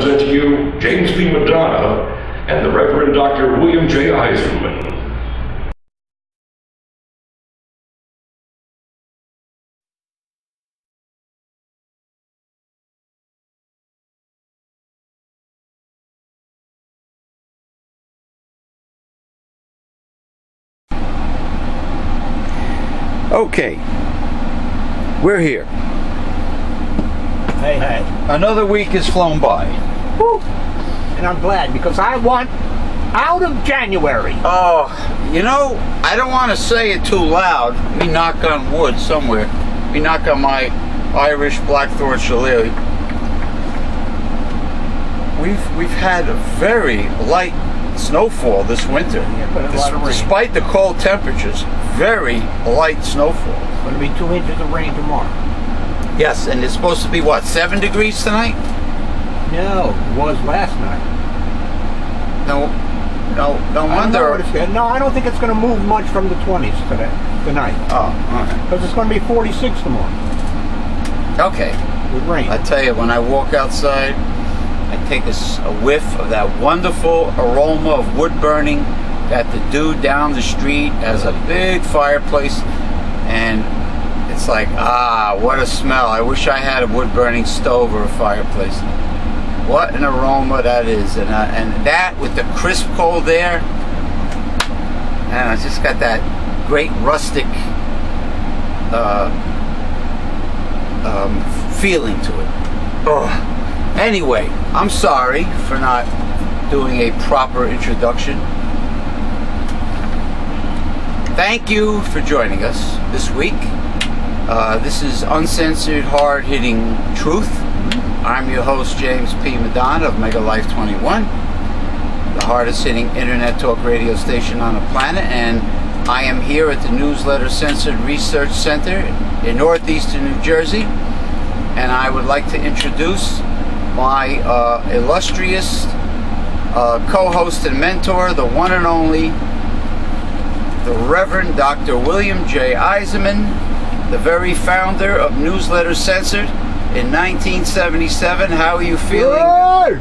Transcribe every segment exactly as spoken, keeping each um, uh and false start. present to you James P. Madonna and the Reverend Doctor William J. Eisenman. Okay, we're here. Hey, hey. Another week has flown by. Woo. And I'm glad, because I want out of January. Oh, you know, I don't want to say it too loud. Let me knock on wood somewhere. Let me knock on my Irish blackthorn shillelagh. We've, we've had a very light snowfall this winter. Yeah, Des despite the cold temperatures, very light snowfall. It's going to be two inches of rain tomorrow. Yes, and it's supposed to be what, seven degrees tonight? No, it was last night. No, no, no wonder. I no, I don't think it's going to move much from the twenties today, tonight. Oh, all right. Because it's going to be forty-six tomorrow. Okay. With rain. I tell you, when I walk outside, I take a, a whiff of that wonderful aroma of wood burning that the dude down the street has a big fireplace, and it's like, ah, what a smell. I wish I had a wood burning stove or a fireplace. What an aroma that is. And, uh, and that with the crisp cold air, and I just got that great rustic uh, um, feeling to it. Oh. Anyway, I'm sorry for not doing a proper introduction. Thank you for joining us this week. Uh, this is Uncensored Hard-Hitting Truth. I'm your host, James P. Madonna of Megalife twenty-one, the hardest-hitting internet talk radio station on the planet, and I am here at the Newsletter Censored Research Center in northeastern New Jersey, and I would like to introduce my uh, illustrious uh, co-host and mentor, the one and only, the Reverend Doctor William J. Eisenman, the very founder of Newsletter Censored in nineteen seventy-seven. How are you feeling? Good.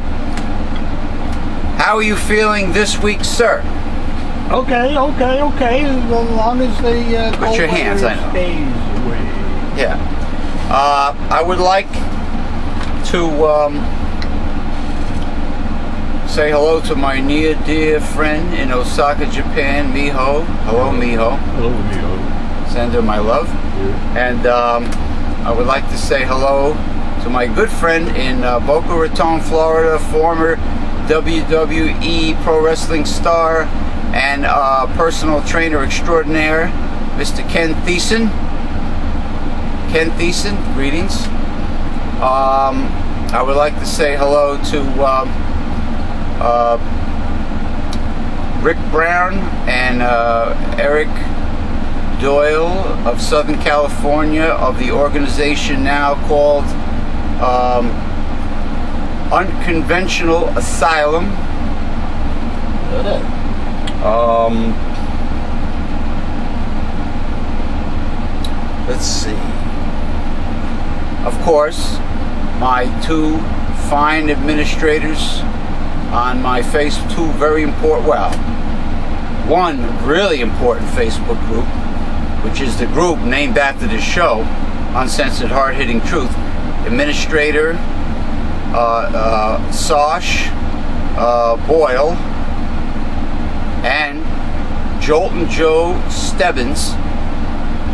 How are you feeling this week, sir? Okay, okay, okay. As long as the uh, put your hands, I know. Stays away. Yeah. Uh, I would like to um, say hello to my near dear friend in Osaka, Japan, Miho. Hello, Miho. Hello, Miho. Send her my love. Yeah. And um, I would like to say hello to my good friend in uh, Boca Raton, Florida, former W W E pro wrestling star and uh, personal trainer extraordinaire, Mister Ken Thiessen. Ken Thiessen, greetings. Um, I would like to say hello to um, uh, Rick Brown and uh, Eric Doyle of Southern California, of the organization now called um, Unconventional Asylum. Um, let's see. Of course, my two fine administrators on my face, two very important, well, one really important Facebook group, which is the group named after this show, Uncensored Hard-Hitting Truth. Administrator uh, uh, Sosh uh, Boyle and Jolton Joe Stebbins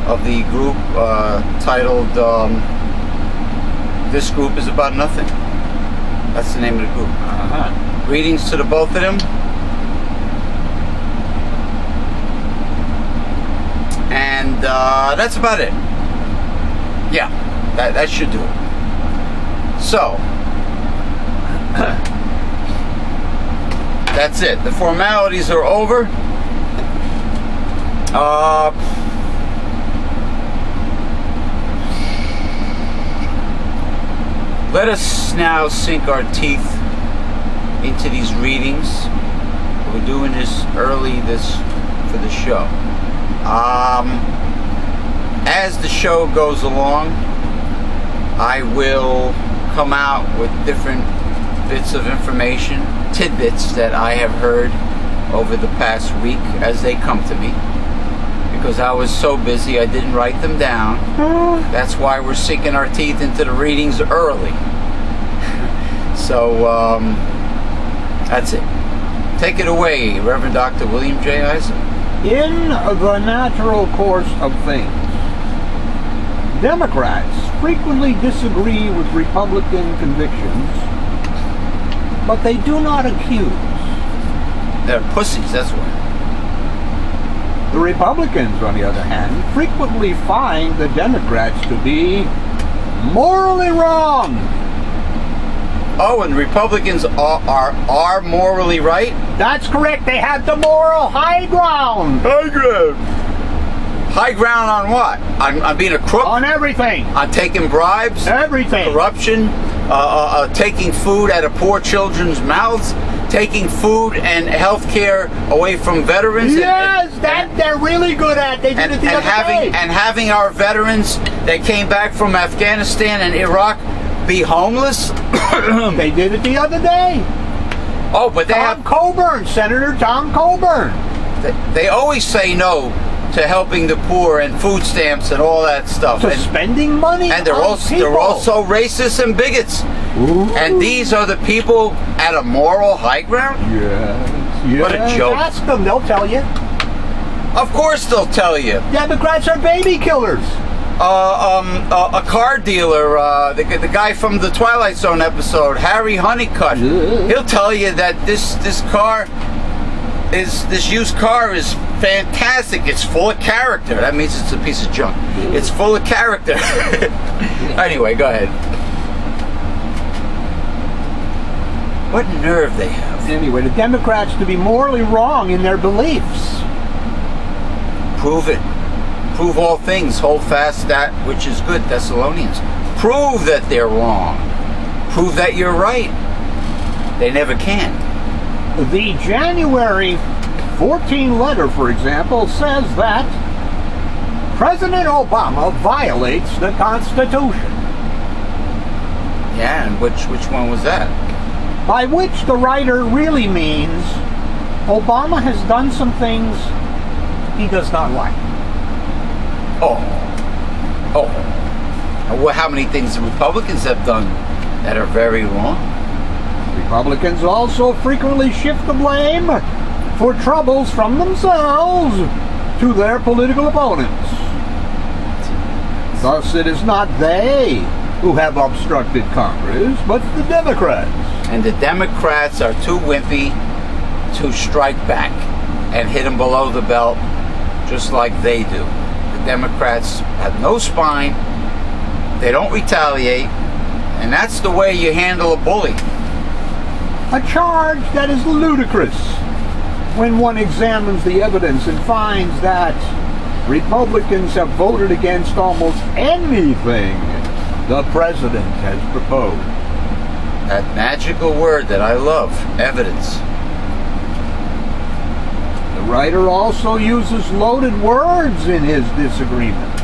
of the group uh, titled um, This Group Is About Nothing. That's the name of the group. Uh-huh. Greetings to the both of them. And uh, that's about it. Yeah, that, that should do it. So, that's it. The formalities are over. Uh, Let us now sink our teeth into these readings. We're doing this early this for the show. Um, as the show goes along, I will come out with different bits of information, tidbits that I have heard over the past week as they come to me, because I was so busy I didn't write them down. That's why we're sinking our teeth into the readings early. So um, that's it. Take it away, Reverend Doctor William J. Eisenman. In the natural course of things, Democrats frequently disagree with Republican convictions, but they do not accuse. They're pussies, that's why. The Republicans, on the other hand, frequently find the Democrats to be morally wrong. Oh, and Republicans are, are are morally right? That's correct. They have the moral high ground. High ground. High ground on what? I'm, I'm being a crook? On everything. I'm taking bribes. Everything. Corruption. Uh, uh, uh, taking food out of poor children's mouths. Taking food and health care away from veterans. Yes, and, and, that they're really good at. They did and, it the and other having, day. And having our veterans that came back from Afghanistan and Iraq be homeless. They did it the other day. Oh, but they Tom have Coburn, Senator Tom Coburn. They, they always say no to helping the poor and food stamps and all that stuff, to and spending money, and they're on also people. They're also racist and bigots. Ooh. And these are the people at a moral high ground. Yeah, yes. What a joke. Ask them, they'll tell you. Of course they'll tell you. Democrats are baby killers. Uh, um, uh, a car dealer, uh, the, the guy from the Twilight Zone episode, Harry Honeycutt, he'll tell you that this this car is this used car is fantastic. It's full of character. That means it's a piece of junk. It's full of character. Anyway, go ahead. What nerve they have. Anyway, the Democrats to be morally wrong in their beliefs. Prove it. Prove all things, hold fast that which is good, Thessalonians. Prove that they're wrong. Prove that you're right. They never can. The January fourteenth letter, for example, says that President Obama violates the Constitution. Yeah, and which, which one was that? By which the writer really means Obama has done some things he does not like. Oh, oh, well, how many things the Republicans have done that are very wrong? Republicans also frequently shift the blame for troubles from themselves to their political opponents. Thus, it is not they who have obstructed Congress, but the Democrats. And the Democrats are too wimpy to strike back and hit them below the belt, just like they do. Democrats have no spine, they don't retaliate, and that's the way you handle a bully. A charge that is ludicrous when one examines the evidence and finds that Republicans have voted against almost anything the president has proposed. That magical word that I love, evidence. The writer also uses loaded words in his disagreements.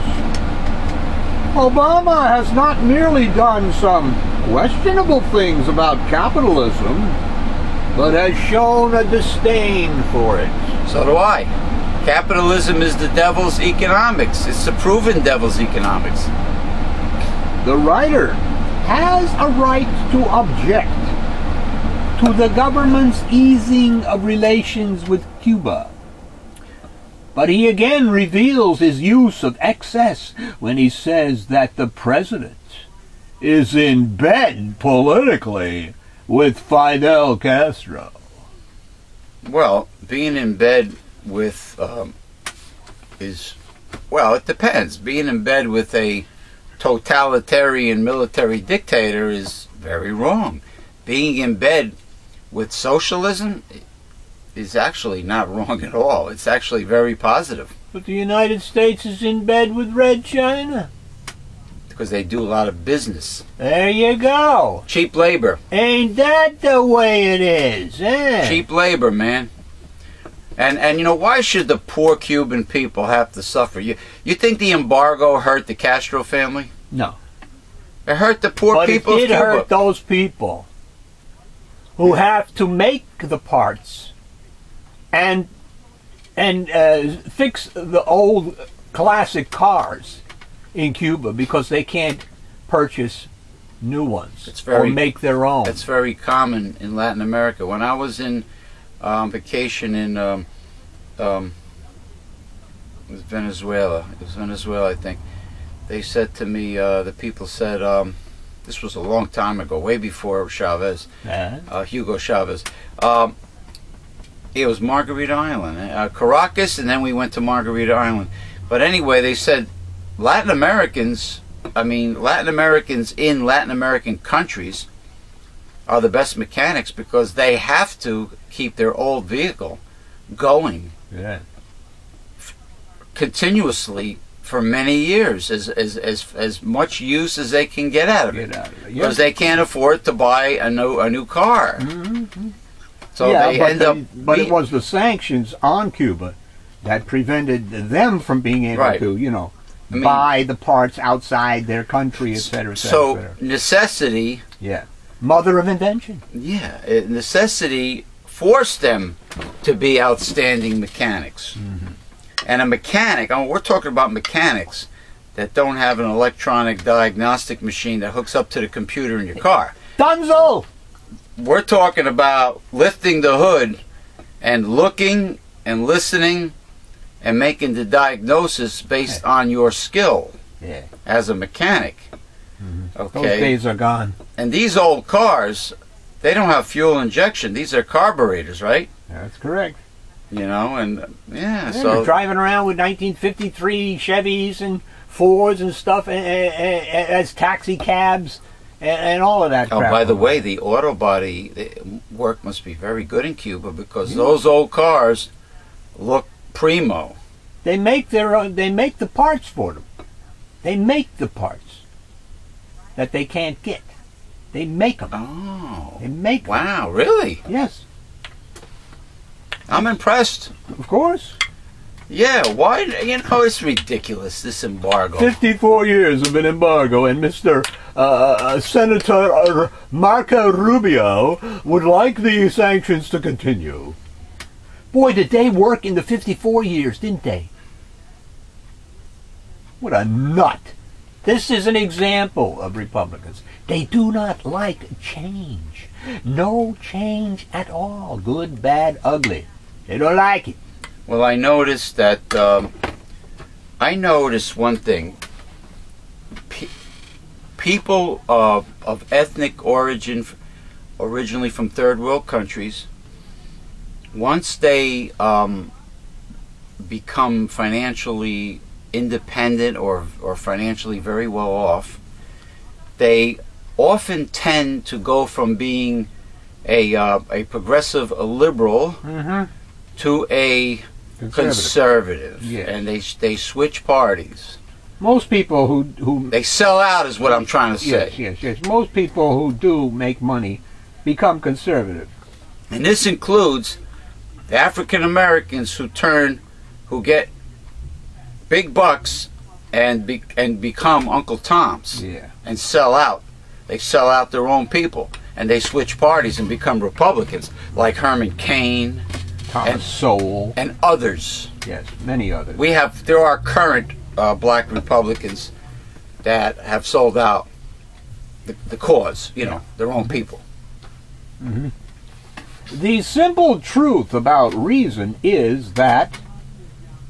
Obama has not merely done some questionable things about capitalism, but has shown a disdain for it. So do I. Capitalism is the devil's economics. It's the proven devil's economics. The writer has a right to object to the government's easing of relations with Cuba. But he again reveals his use of excess when he says that the president is in bed politically with Fidel Castro. Well, being in bed with um, is, well, it depends. Being in bed with a totalitarian military dictator is very wrong. Being in bed with socialism is actually not wrong at all. It's actually very positive. But the United States is in bed with Red China. Because they do a lot of business. There you go. Cheap labor. Ain't that the way it is, eh? Cheap labor, man. And, and you know, why should the poor Cuban people have to suffer? You, you think the embargo hurt the Castro family? No. It hurt the poor people of Cuba. But it did hurt those people. who have to make the parts and and uh, fix the old classic cars in Cuba because they can't purchase new ones it's very, or make their own. It's very common in Latin America. When I was in um, vacation in um, um, it was Venezuela, it was Venezuela, I think, they said to me, uh, the people said, um, this was a long time ago, way before Chavez, uh-huh. uh, Hugo Chavez. Um, it was Margarita Island, uh, Caracas, and then we went to Margarita Island. But anyway, they said Latin Americans, I mean, Latin Americans in Latin American countries are the best mechanics because they have to keep their old vehicle going yeah. f continuously for many years, as as as as much use as they can get out of it, out of it. Because they can't afford to buy a new a new car. Mm-hmm. So yeah, they end they, up. But it was the sanctions on Cuba that prevented them from being able right. to, you know, I mean, buy the parts outside their country, et cetera, et cetera, so et cetera. Necessity. Yeah. Mother of invention. Yeah, it, necessity forced them to be outstanding mechanics. Mm-hmm. And a mechanic, I mean, we're talking about mechanics that don't have an electronic diagnostic machine that hooks up to the computer in your car. Dunzo! We're talking about lifting the hood and looking and listening and making the diagnosis based on your skill yeah. as a mechanic. Mm-hmm. Okay. Those days are gone. And these old cars, they don't have fuel injection. These are carburetors, right? That's correct. You know, and uh, yeah, yeah, so you're driving around with nineteen fifty-three Chevys and Fords and stuff and, and, and, as taxi cabs and, and all of that. Oh, crap by the way, the auto body the work must be very good in Cuba because yeah. those old cars look primo. They make their own. They make the parts for them. They make the parts that they can't get. They make them. Oh, they make. Wow, them. Really? Yes. I'm impressed. Of course. Yeah, why, you know, it's ridiculous, this embargo. fifty-four years of an embargo, and Mister Uh, Senator Marco Rubio would like the sanctions to continue. Boy, did they work in the fifty-four years, didn't they? What a nut. This is an example of Republicans. They do not like change. No change at all. Good, bad, ugly. They don't like it. Well, I noticed that, um, I noticed one thing. Pe people of, of ethnic origin, originally from third world countries, once they um, become financially independent or, or financially very well off, they often tend to go from being a, uh, a progressive, a liberal, mm-hmm. to a conservative, conservative. Yes. And they they switch parties. Most people who who they sell out is what I'm trying to say. Yes, yes, yes. Most people who do make money become conservative, and this includes the African Americans who turn, who get big bucks and be, and become Uncle Toms. Yeah. And sell out. They sell out their own people, and they switch parties and become Republicans, like Herman Cain. And Soul and others. Yes, many others. We have there are current uh, black Republicans that have sold out the, the cause, you know, their own people. Mm-hmm. The simple truth about reason is that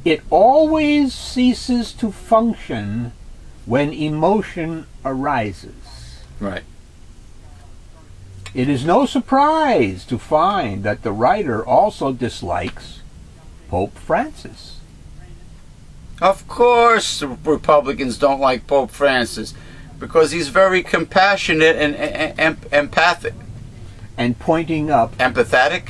it always ceases to function when emotion arises. Right. It is no surprise to find that the writer also dislikes Pope Francis. Of course the Republicans don't like Pope Francis because he's very compassionate and, and, and empathic. And pointing up... Empathetic?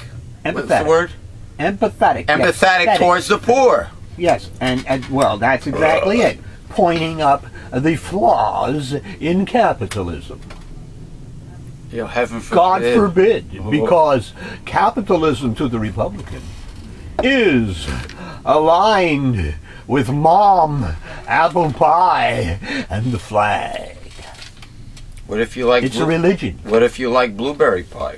Empathetic. What's the word? Empathetic. Empathetic yes. towards the poor. Yes, and, and well, that's exactly uh. it. Pointing up the flaws in capitalism. You know, heaven forbid. God forbid, because capitalism to the Republican is aligned with mom, apple pie, and the flag. What if you like? It's a religion. What if you like blueberry pie?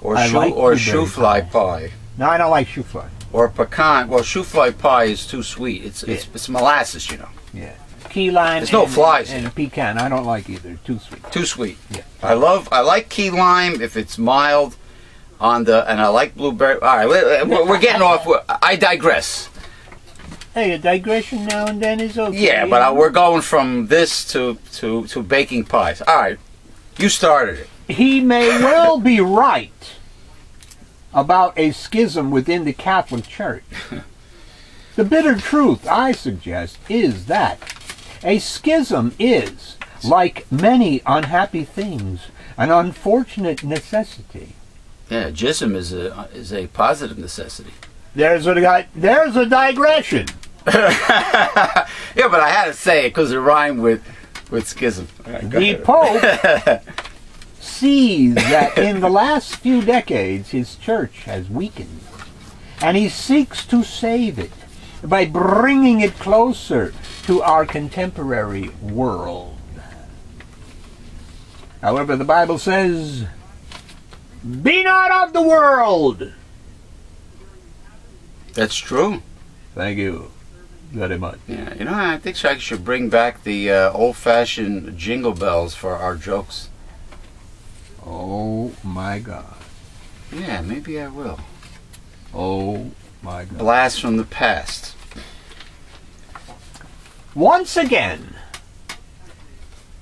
Or I shoe, like or shoe fly pie. pie. No, I don't like shoe fly. Or pecan. Well, shoe fly pie is too sweet. It's yeah. it's, it's molasses, you know. Yeah. Key lime. There's no and, flies. And, and pecan. I don't like either. Too sweet. Too sweet. Yeah. I love. I like key lime if it's mild. On the and I like blueberry. All right, we're, we're getting off. We're, I digress. Hey, a digression now and then is okay. Yeah, but I, we're going from this to to to baking pies. All right, you started it. He may well be right about a schism within the Catholic Church. The bitter truth, I suggest, is that a schism is, like many unhappy things, an unfortunate necessity. Yeah, jism is a is a positive necessity. There's a there's a digression. Yeah, but I had to say it because it rhymed with with schism. Right, the Pope sees that in the last few decades his church has weakened, and he seeks to save it by bringing it closer to our contemporary world. However, the Bible says, "Be not of the world." That's true. Thank you very much. Yeah, you know, I think I should bring back the uh, old-fashioned jingle bells for our jokes. Oh my God. Yeah, maybe I will. Oh my God. Blast from the past. Once again,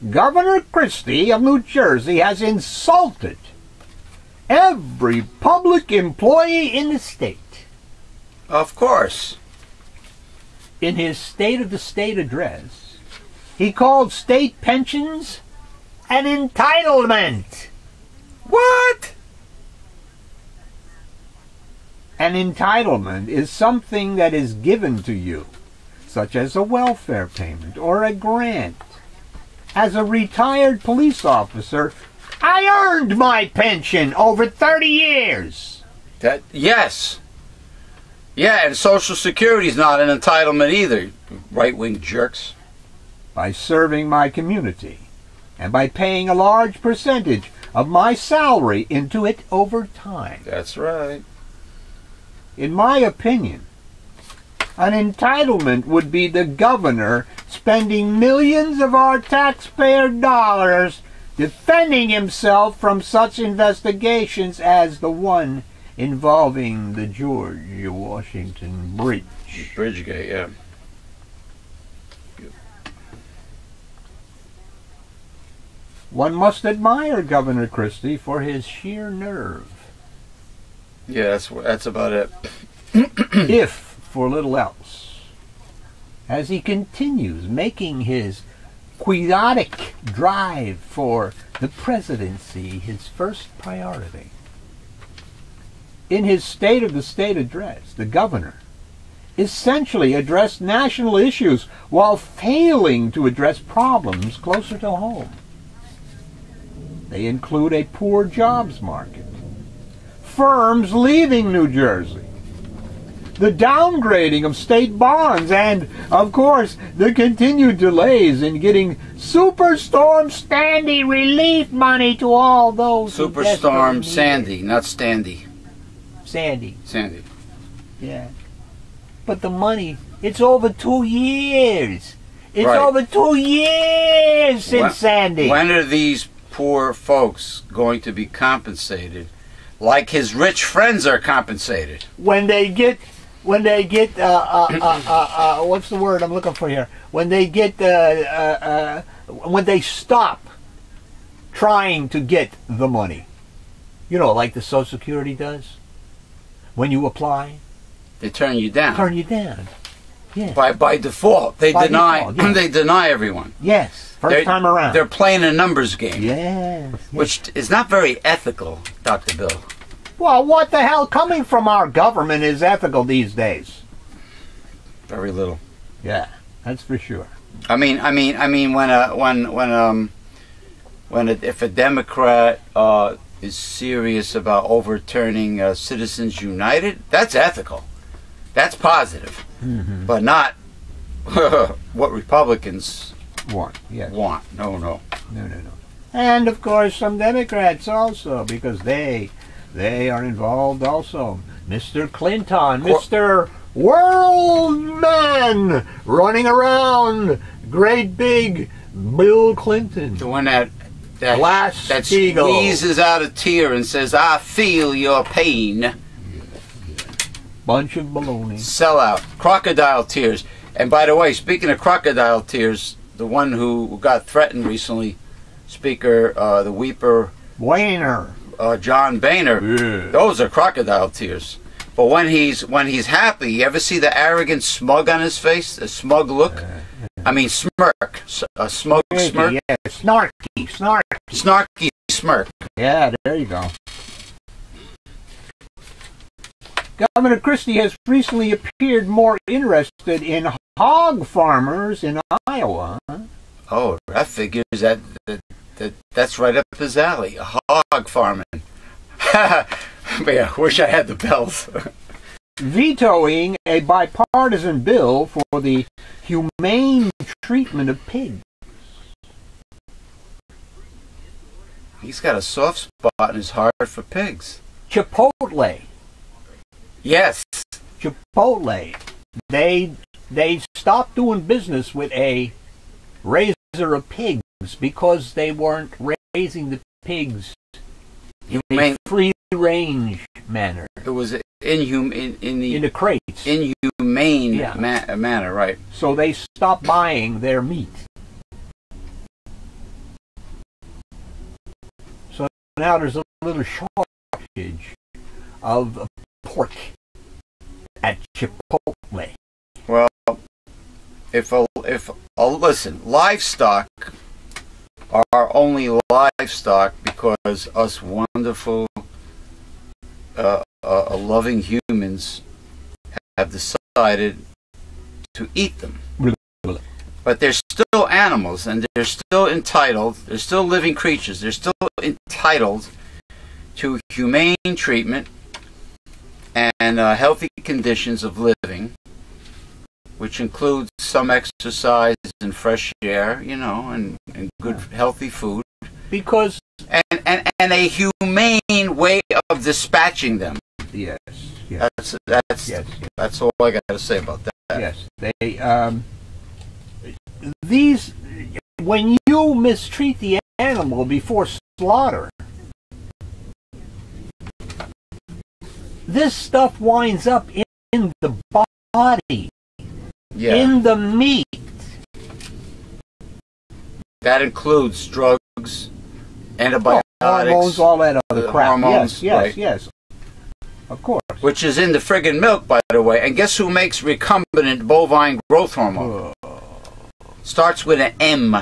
Governor Christie of New Jersey has insulted every public employee in the state. Of course. In his State of the State address, he called state pensions an entitlement. What? An entitlement is something that is given to you, such as a welfare payment or a grant. As a retired police officer, I earned my pension over thirty years. That, yes. Yeah, and Social Security is not an entitlement either, right-wing jerks. By serving my community and by paying a large percentage of my salary into it over time. That's right. In my opinion, an entitlement would be the governor spending millions of our taxpayer dollars defending himself from such investigations as the one involving the George Washington Bridge. Bridgegate, yeah. One must admire Governor Christie for his sheer nerve. Yeah, that's, that's about it. If for little else, as he continues making his quixotic drive for the presidency his first priority. In his State of the State address, the governor essentially addressed national issues while failing to address problems closer to home. They include a poor jobs market, firms leaving New Jersey, the downgrading of state bonds, and, of course, the continued delays in getting Superstorm Sandy relief money to all those. Superstorm Sandy, not Standy. Sandy. Sandy. Yeah. But the money, it's over two years. It's right. over two years since when, Sandy. When are these poor folks going to be compensated like his rich friends are compensated? When they get... When they get, uh, uh, uh, uh, uh, what's the word I'm looking for here? When they get, uh, uh, uh, when they stop trying to get the money. You know, like the Social Security does. When you apply. They turn you down. Turn you down. Yeah. By, by default. They by deny, default, yes. They deny everyone. Yes. First they're, time around. They're playing a numbers game. Yes. yes. Which is not very ethical, Doctor Bill. Well, what the hell coming from our government is ethical these days? Very little. Yeah, that's for sure. I mean, I mean, I mean, when a when when um when a, if a Democrat uh, is serious about overturning uh, Citizens United, that's ethical. That's positive, mm-hmm. but not what Republicans want. Yes. Want? No, no, no, no, no. And of course, some Democrats also, because they. They are involved also. Mister Clinton, Mister World Man, running around, great big Bill Clinton. The one that that, Glass that squeezes out a tear and says, "I feel your pain." Yeah, yeah. Bunch of baloney. Sellout. Crocodile tears. And by the way, speaking of crocodile tears, the one who got threatened recently, Speaker, uh, the Weeper, Boehner, uh, John Boehner. Yeah. Those are crocodile tears. But when he's when he's happy, you ever see the arrogant smug on his face, the smug look? Uh, I mean, smirk, a smug snarky, smirk. Yeah, snarky, snarky, snarky smirk. Yeah, there you go. Governor Christie has recently appeared more interested in hog farmers in Iowa. Oh, that figures that, that, that that's right up his alley. Hog farming. Man, I wish I had the bells. Vetoing a bipartisan bill for the humane treatment of pigs. He's got a soft spot in his heart for pigs. Chipotle. Yes. Chipotle. They they stopped doing business with a raiser of pigs because they weren't raising the pigs in a free-range manner. It was inhum in in the in the crates. Inhumane yeah. ma manner, right? So they stopped buying their meat. So now there's a little shortage of pork at Chipotle. Well, if a, if a, listen, livestock are only livestock because us wonderful, uh, uh, loving humans have decided to eat them. But they're still animals, and they're still entitled. They're still living creatures. They're still entitled to humane treatment and uh, healthy conditions of living, which includes some exercise and fresh air, you know, and, and good healthy food. Because and, and and a humane way of dispatching them. Yes. yes. That's that's yes, yes. that's all I got to say about that. Yes. They um these when you mistreat the animal before slaughter, this stuff winds up in, in the body. Yeah. In the meat. That includes drugs, antibiotics, oh, hormones, all that other crap. Hormones, yes, yes, right. yes. Of course. Which is in the friggin' milk, by the way. And guess who makes recombinant bovine growth hormone? Uh, Starts with an M.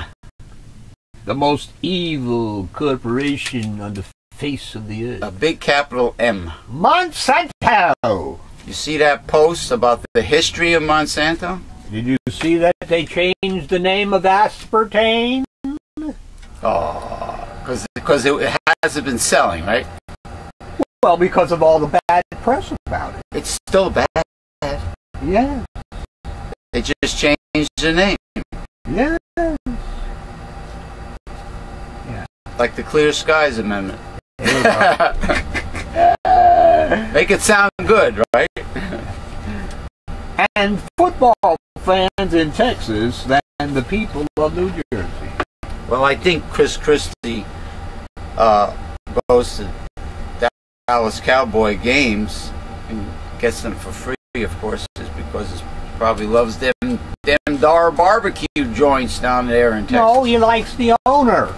The most evil corporation on the face of the earth. A big capital M. Monsanto. You see that post about the history of Monsanto? Did you see that they changed the name of aspartame? Oh, because because it hasn't been selling, right? Well, because of all the bad press about it. It's still bad. Yeah. They just changed the name. Yeah. Yeah. Like the Clear Skies Amendment. Make it sound good, right? And football fans in Texas than the people of New Jersey. Well, I think Chris Christie uh, goes to Dallas Cowboy games and gets them for free, of course, just because he probably loves them them dar barbecue joints down there in Texas. No, he likes the owner.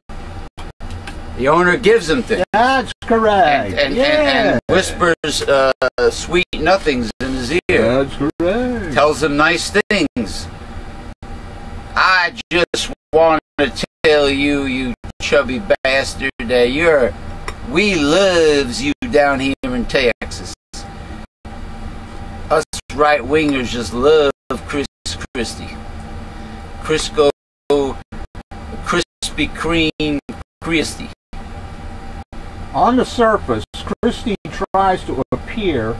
The owner gives him things. That's correct. And, and, yeah. and, and whispers uh, sweet nothings in his ear. That's correct. Tells him nice things. I just want to tell you, you chubby bastard, that you're, we loves you down here in Texas. Us right-wingers just love Chris Christie. Crisco, Krispy Kreme Christie. On the surface, Christie tries to appear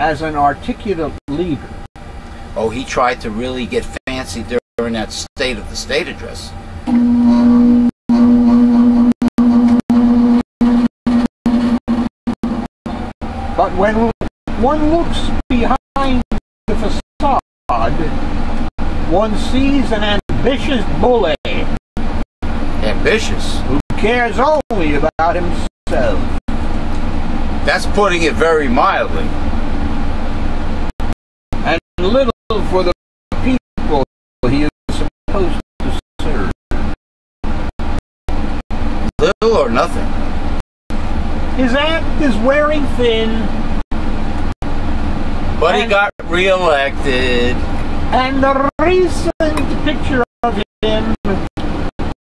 as an articulate leader. Oh, he tried to really get fancy during that State of the State address. But when one looks behind the facade, one sees an ambitious bully. Ambitious? Who cares only about himself. That's putting it very mildly. And little for the people he is supposed to serve. Little or nothing. His act is wearing thin. But and, he got reelected. And the recent picture of him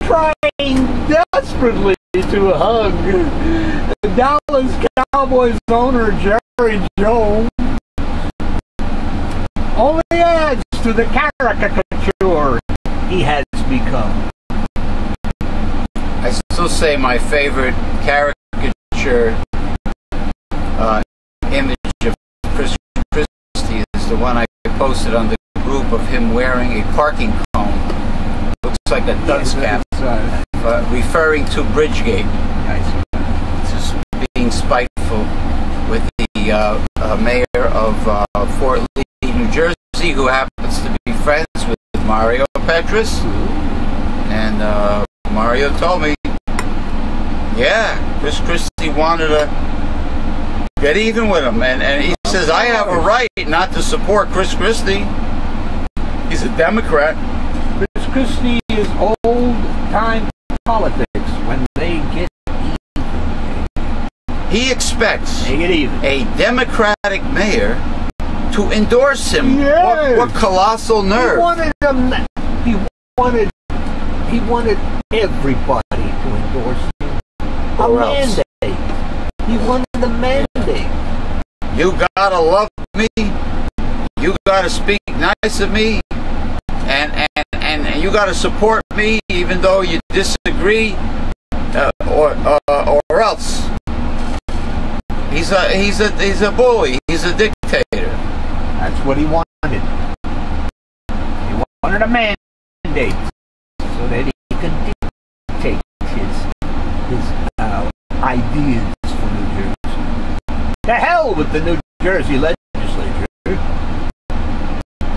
trying desperately to hug the Dallas Cowboys owner Jerry Jones only adds to the caricature he has become. I still say my favorite caricature uh, image of Chris Christie is the one I posted on the group of him wearing a parking cone. Looks like a dunce cap. Yes, Uh, referring to Bridgegate, nice. Just being spiteful with the uh, uh, mayor of uh, Fort Lee, New Jersey, who happens to be friends with Mario Petras. And uh, Mario told me, yeah, Chris Christie wanted to get even with him. And, and he says, I have a right not to support Chris Christie. He's a Democrat. Chris Christie is old-time politics when they get even. He expects they get even. A Democratic mayor to endorse him. Yes. What, what colossal nerve. He wanted, him, he, wanted, he wanted everybody to endorse him. A or mandate. Else. He wanted the mandate. You gotta love me. You gotta speak nice of me. And, and And you got to support me, even though you disagree, uh, or uh, or else. He's a he's a he's a bully. He's a dictator. That's what he wanted. He wanted a mandate so that he could dictate his his uh, ideas for New Jersey. To hell with the New Jersey legislature.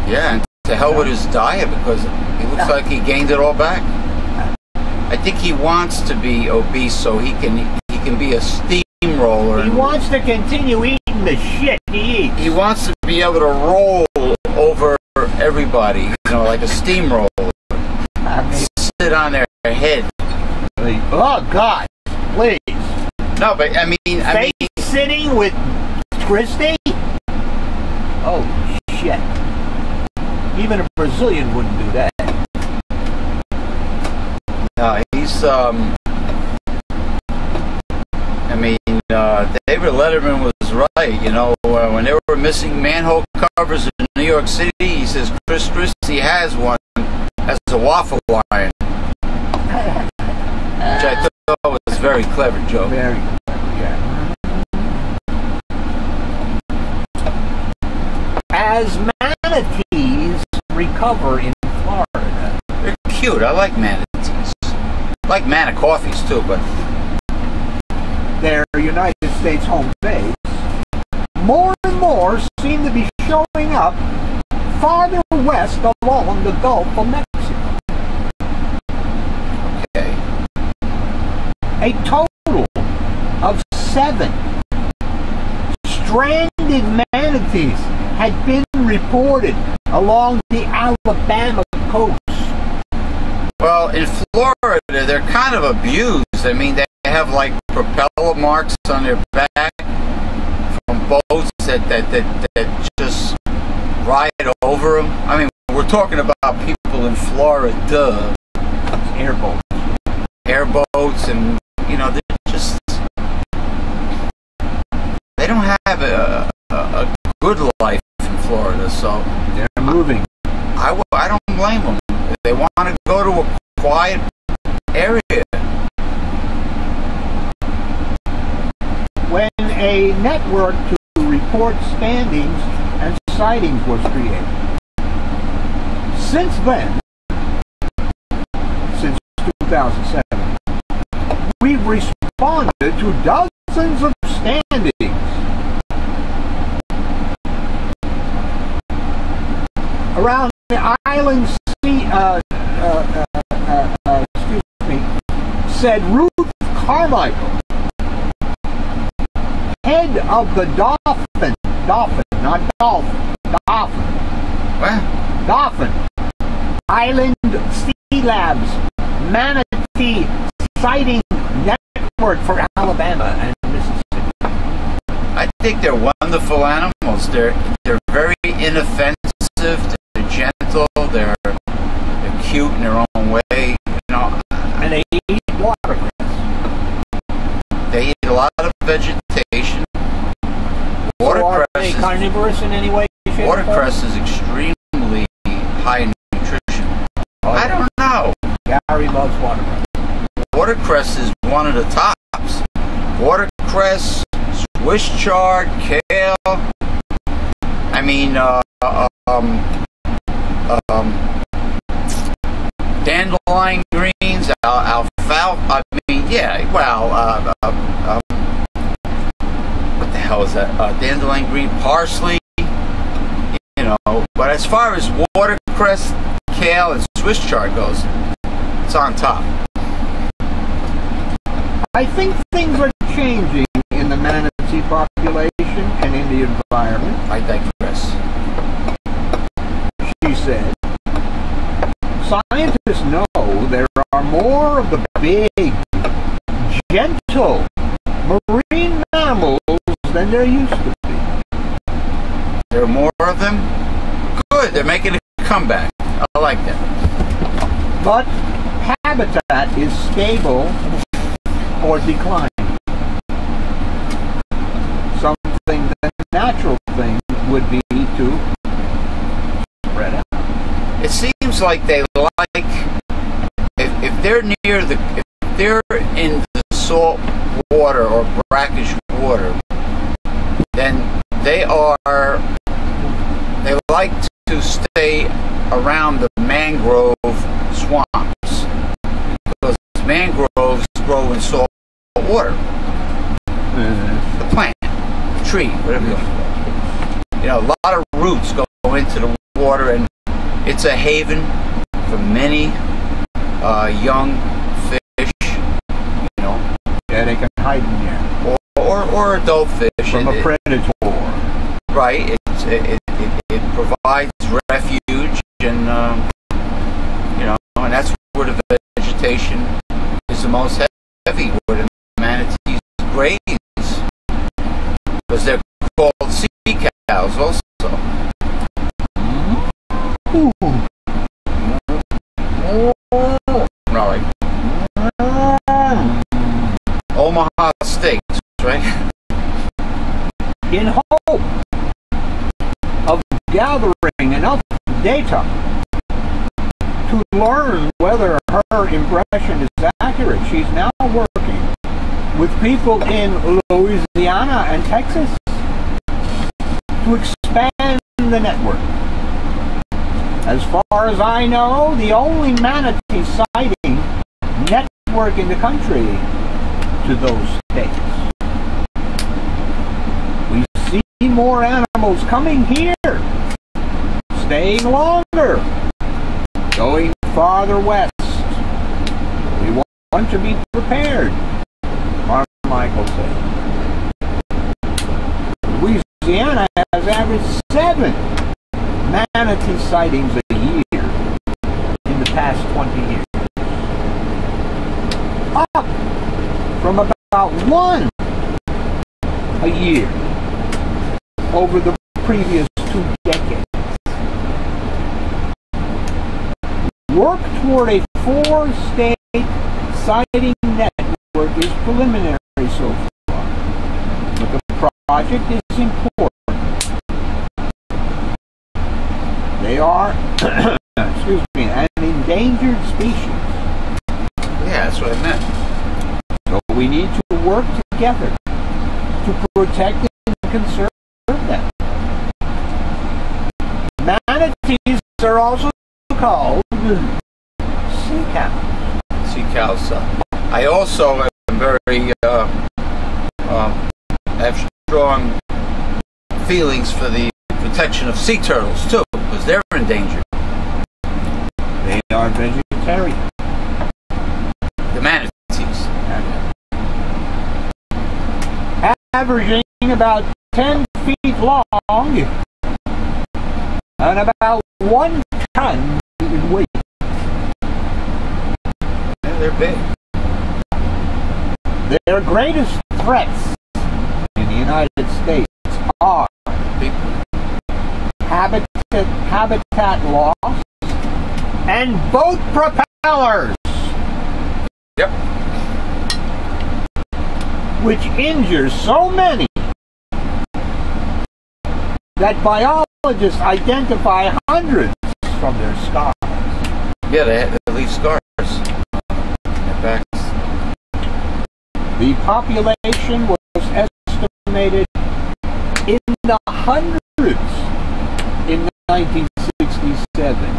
Yeah. And to hell with his diet, because it looks like he gained it all back. I think he wants to be obese so he can he can be a steamroller. He wants to continue eating the shit he eats. He wants to be able to roll over everybody, you know, like a steamroller. I mean, sit on their head. Please. Oh God, please. No, but I mean, face I mean, sitting with Christie. Oh shit. Even a Brazilian wouldn't do that. No, he's, um, I mean, uh, David Letterman was right, you know, uh, when they were missing manhole covers in New York City, he says, Chris Christie has one as a waffle iron, which I thought was a very clever joke. Very clever, yeah. As manatees recover in Florida. They're cute. I like manatees. I like mana coffees too, but their United States home base more and more seem to be showing up farther west along the Gulf of Mexico. Okay. A total of seven stranded manatees had been reported along the Alabama coast. Well, in Florida, they're kind of abused. I mean, they have like propeller marks on their back from boats that that that, that just ride over them. I mean, we're talking about people in Florida. Airboats, airboats, and you know, they're just they don't have a a, a good life. Florida, so they're moving. I, I don't blame them. They want to go to a quiet area. When a network to report standings and sightings was created, since then, since two thousand seven, we've responded to dozens of standings the island sea, uh, uh, uh, uh, uh, excuse me, said Ruth Carmichael, head of the Dolphin, Dolphin, not Dolphin, Dolphin, what? Dolphin, Island Sea Labs, Manatee Sighting Network for Alabama and Mississippi. I think they're wonderful animals. They're they're very inoffensive. They're gentle. They're they're cute in their own way. You know, and they eat watercress. They eat a lot of vegetation. Watercress. So are they carnivorous in any way? Watercress is extremely high in nutrition. Oh, I don't know. Gary loves watercress. Watercress is one of the tops. Watercress, Swiss chard, kale. I mean, uh, um, um, dandelion greens, al alfalfa. I mean, yeah. Well, uh, uh, um, what the hell is that? Uh, dandelion green, parsley. You know. But as far as watercress, kale, and Swiss chard goes, it's on top. I think things are changing in the manatee population and in the environment. I digress. She said, scientists know there are more of the big, gentle, marine mammals than there used to be. There are more of them? Good, they're making a comeback. I like that. But habitat is stable or decline. Something that the natural thing would be to spread out. It seems like they like, if, if they're near the, if they're in the salt water or brackish water, then they are, they like to stay around the mangrove swamps, because mangroves grow in salt water. Mm-hmm. The plant, the tree, whatever you want. You know, a lot of roots go into the water, and it's a haven for many uh, young fish. You know, yeah, they can hide in there, or or, or adult fish from it, a predator. It, right. It's, it, it it provides refuge, and um, you know, and that's where the vegetation is the most heavy. Heavy where the manatees graze, because they're called sea cows also. Ooh. Right. Omaha steaks, right? In hope of gathering enough data to learn whether her impression is accurate, she's now working with people in Louisiana and Texas to expand the network. As far as I know, the only manatee sighting network in the country to those states. We see more animals coming here, staying longer, going farther west. We want to be prepared, Carmichael said. Louisiana has averaged seven manatee sightings a year in the past twenty years. Up from about one a year over the previous two decades. Work toward a four-state sighting network is preliminary so far, but the project is important. They are, excuse me, an endangered species. Yeah, that's what I meant. So we need to work together to protect and conserve them. Manatees are also called sea cows. Sea cows. Uh, I also am very uh, uh, have strong feelings for the protection of sea turtles too, because they're endangered. are vegetarian. The manatees. Okay. Averaging about ten feet long and about one ton in weight. Yeah, they're big. Their greatest threats in the United States are habitat, habitat loss and boat propellers. Yep. Which injures so many that biologists identify hundreds from their scars. Yeah, they, they leave scars. Back. The population was estimated in the hundreds in nineteen sixty-seven,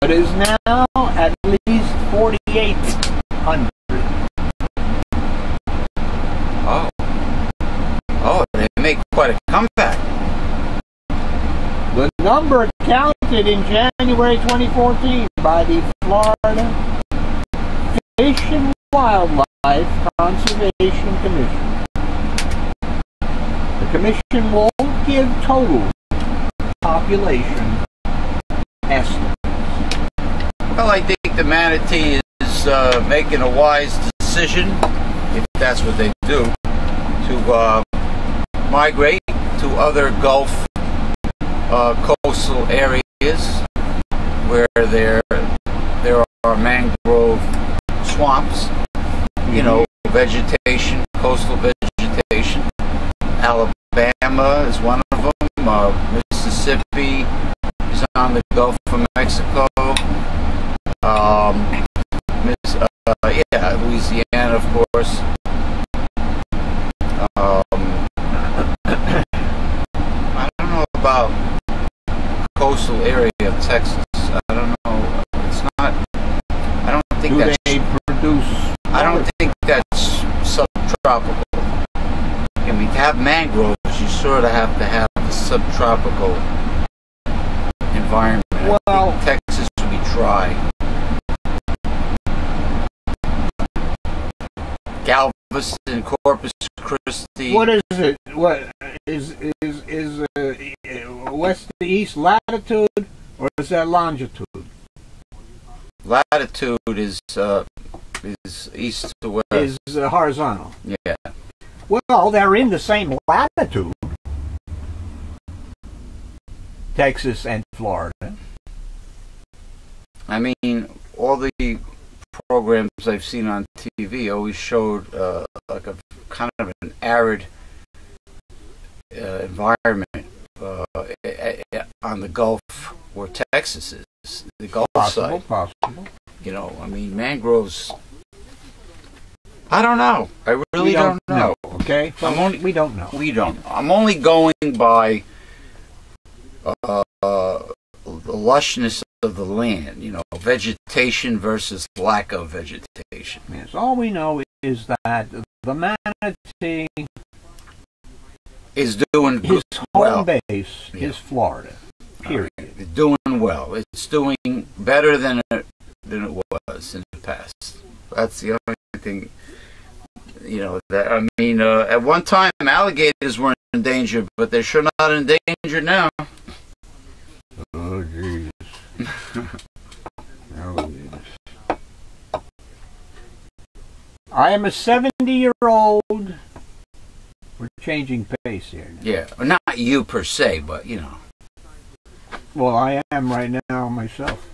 but is now at least forty-eight hundred. Oh. Oh, they make quite a comeback. The number counted in January twenty fourteen by the Florida Fish and Wildlife Conservation Commission. The commission won't give total population estimates. Well, I think the manatee is uh, making a wise decision, if that's what they do, to uh, migrate to other Gulf uh, coastal areas where there there are mangrove swamps, you know, vegetation, coastal vegetation. Alabama is one of them. Uh, Mississippi is on the Gulf of Mexico. Um, Miss, uh, yeah, Louisiana, of course. Um, I don't know about the coastal area of Texas. I don't know. It's not. I don't think that's. Do they produce? I don't think that's subtropical. And we have mangroves. You sort of have to have a subtropical environment. Well, Texas would be dry. Galveston, Corpus Christi. What is it? What is is is uh, west to east latitude, or is that longitude? Latitude is uh, is east to west. Is uh, horizontal. Yeah. Well, they're in the same latitude, Texas and Florida. I mean, all the programs I've seen on T V always showed uh, like a kind of an arid uh, environment uh, on the Gulf where Texas is, the Gulf possible, side. Possible. You know, I mean, mangroves. I don't know. I really don't, don't know. know. Okay, so I'm only, we don't know. We don't. Know. I'm only going by uh, uh, the lushness of the land. You know, vegetation versus lack of vegetation. Yes. All we know is that the manatee is doing his home well. base yeah. is Florida. Period. Right. It's doing well. It's doing better than it, than it was in the past. That's the only thing. You know, that, I mean, uh, at one time alligators were in danger, but they're sure not in danger now. Oh, geez. Alligators. I am a seventy-year-old. We're changing pace here now. Yeah, not you per se, but, you know. Well, I am right now myself.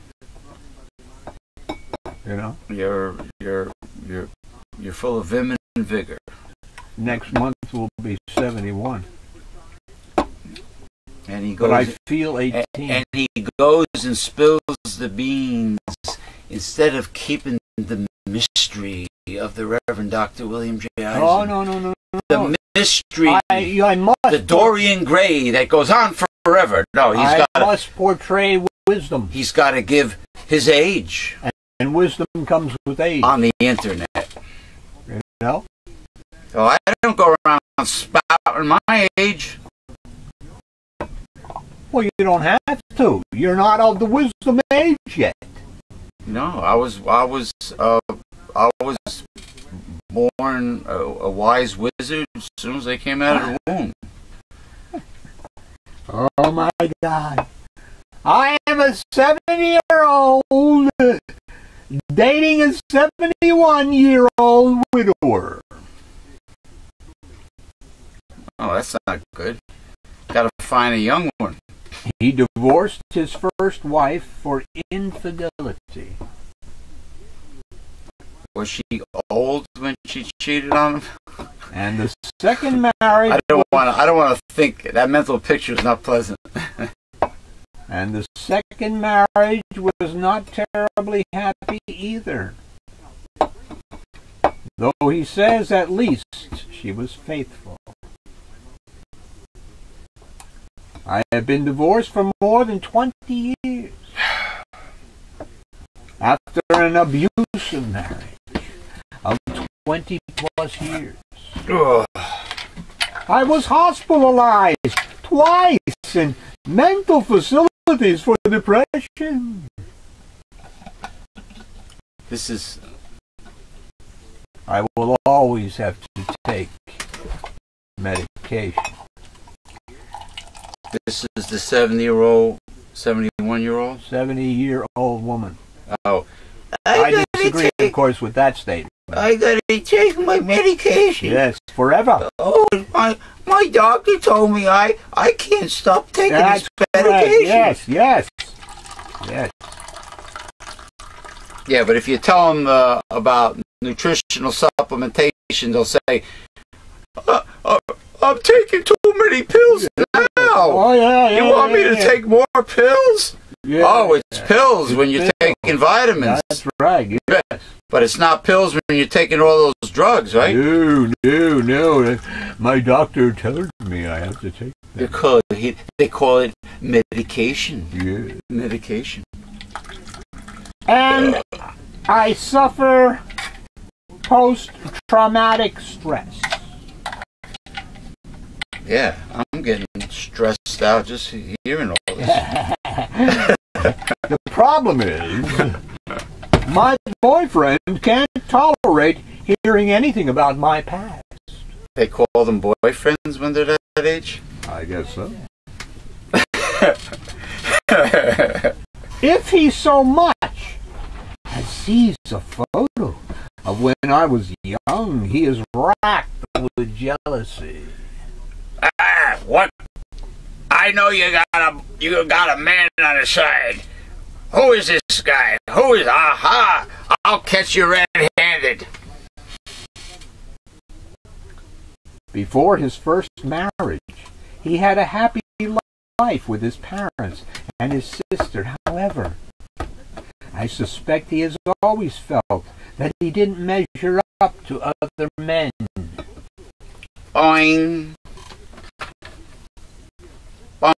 You know? You're, you're, you're, you're full of vim and vigor. Next month will be seventy-one, and he goes. But I feel eighteen. And, and he goes and spills the beans instead of keeping the mystery of the Reverend Doctor William J. Eisenman. Oh no no no no! The no. mystery, I, I must the Dorian Gray that goes on forever. No, he's got. I gotta, must portray wisdom. He's got to give his age, and, and wisdom comes with age. On the internet. No? Oh, I don't go around spouting my age. Well, you don't have to. You're not of the wisdom age yet. No, I was, I was, uh, I was born a, a wise wizard as soon as I came out of the womb. Oh my God. I am a seventy-year-old dating a seventy-one-year-old widower. Oh, that's not good. Gotta find a young one. He divorced his first wife for infidelity. Was she old when she cheated on him? And the second marriage... I don't want to. I don't want to think. That mental picture is not pleasant. And the second marriage was not terribly happy either. Though he says at least she was faithful. I have been divorced for more than twenty years. After an abusive marriage of twenty plus years. Ugh. I was hospitalized twice in mental facilities for depression. This is... I will always have to take medication. This is the seventy-year-old, seventy-one-year-old? seventy-year-old woman. Oh. I, I disagree, take, of course, with that statement. I gotta take my medication. Yes, forever. Oh, my, my doctor told me I, I can't stop taking That's this medication. Yes, yes, yes. Yeah, but if you tell them uh, about nutritional supplementation, they'll say, uh, uh, I'm taking too many pills now. Oh, yeah, yeah, you want yeah, me yeah, to yeah. take more pills? Yeah, oh, it's yeah. pills it's when you're pills. taking vitamins. That's right. Yes. But it's not pills when you're taking all those drugs, right? No, no, no. My doctor tells me I have to take them. Because he, they call it medication. Yeah. Medication. And uh. I suffer post-traumatic stress. Yeah, I'm getting stressed out just hearing all this. The problem is, my boyfriend can't tolerate hearing anything about my past. They call them boyfriends when they're that age? I guess so. If he so much as sees a photo of when I was young, he is racked with jealousy. Ah, what? I know you got a you got a man on the side. Who is this guy? Who is? Aha! I'll catch you red-handed. Before his first marriage, he had a happy life with his parents and his sister. However, I suspect he has always felt that he didn't measure up to other men. Oing.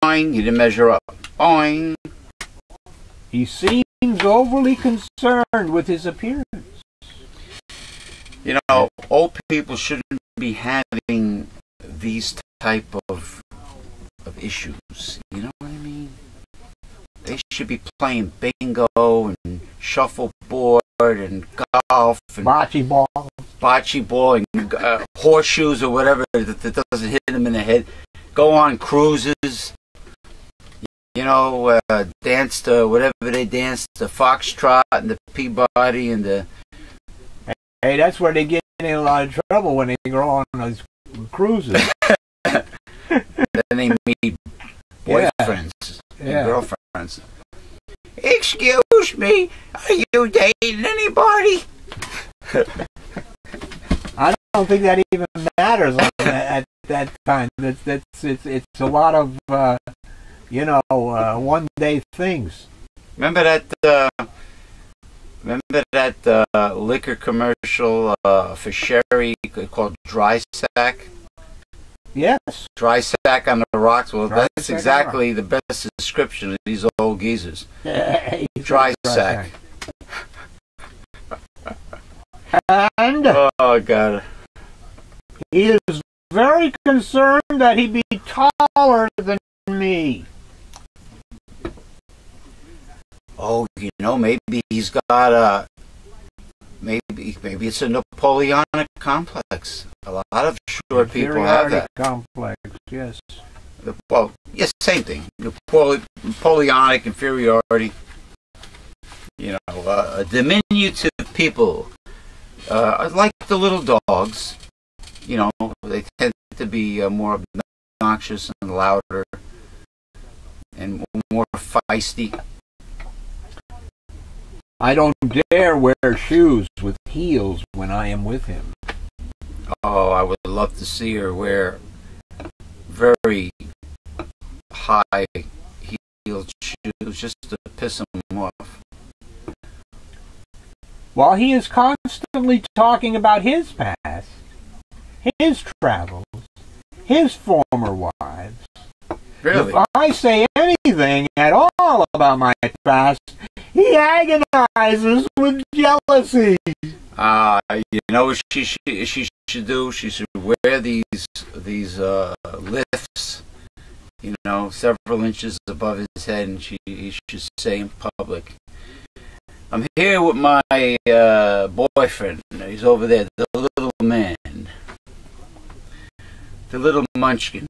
Boing, you didn't measure up. Boing. He seems overly concerned with his appearance. You know, old people shouldn't be having these type of of issues. You know what I mean? They should be playing bingo and shuffleboard and golf and bocce ball, bocce ball, and uh, horseshoes or whatever that, that doesn't hit them in the head. Go on cruises, you know, uh, dance to whatever they dance, the foxtrot and the Peabody and the... Hey, that's where they get in a lot of trouble when they go on those cruises. Then they meet boyfriends yeah. and yeah. girlfriends. Excuse me, are you dating anybody? I don't think that even matters on that. That time, that's that's it's it's a lot of uh, you know uh, one day things. Remember that? Uh, remember that uh, liquor commercial uh, for Sherry called Dry Sack? Yes. Dry Sack on the rocks. Well, dry that's exactly the best description of these old geezers. Yeah, dry, dry sack. sack. And oh God, he is very concerned that he be taller than me. oh, you know, maybe he's got a, maybe maybe it's a Napoleonic complex. A lot of sure people have that complex. Yes. Well, yes, same thing. Napole Napoleonic inferiority. You know, uh, diminutive people. Uh, like the little dogs. You know, they tend to be uh, more obnoxious and louder and more feisty. I don't dare wear shoes with heels when I am with him. Oh, I would love to see her wear very high heeled shoes just to piss him off. While he is constantly talking about his past, his travels, his former wives. Really? If I say anything at all about my past, he agonizes with jealousy. Ah, uh, you know what she should, she should do? She should wear these these uh, lifts, you know, several inches above his head, and she he should say in public, "I'm here with my uh, boyfriend. He's over there, the little man, the little munchkin."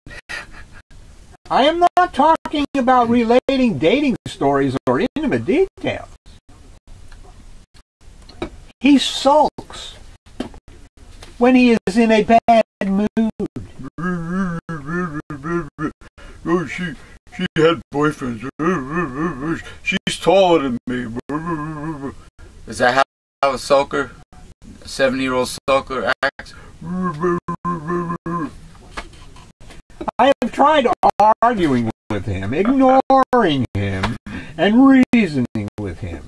I am not talking about relating dating stories or intimate details. He sulks when he is in a bad mood. Oh, she, she had boyfriends. She's taller than me. Is that how a sulker, a seventy-year-old sulker acts? I have tried arguing with him, ignoring him, and reasoning with him.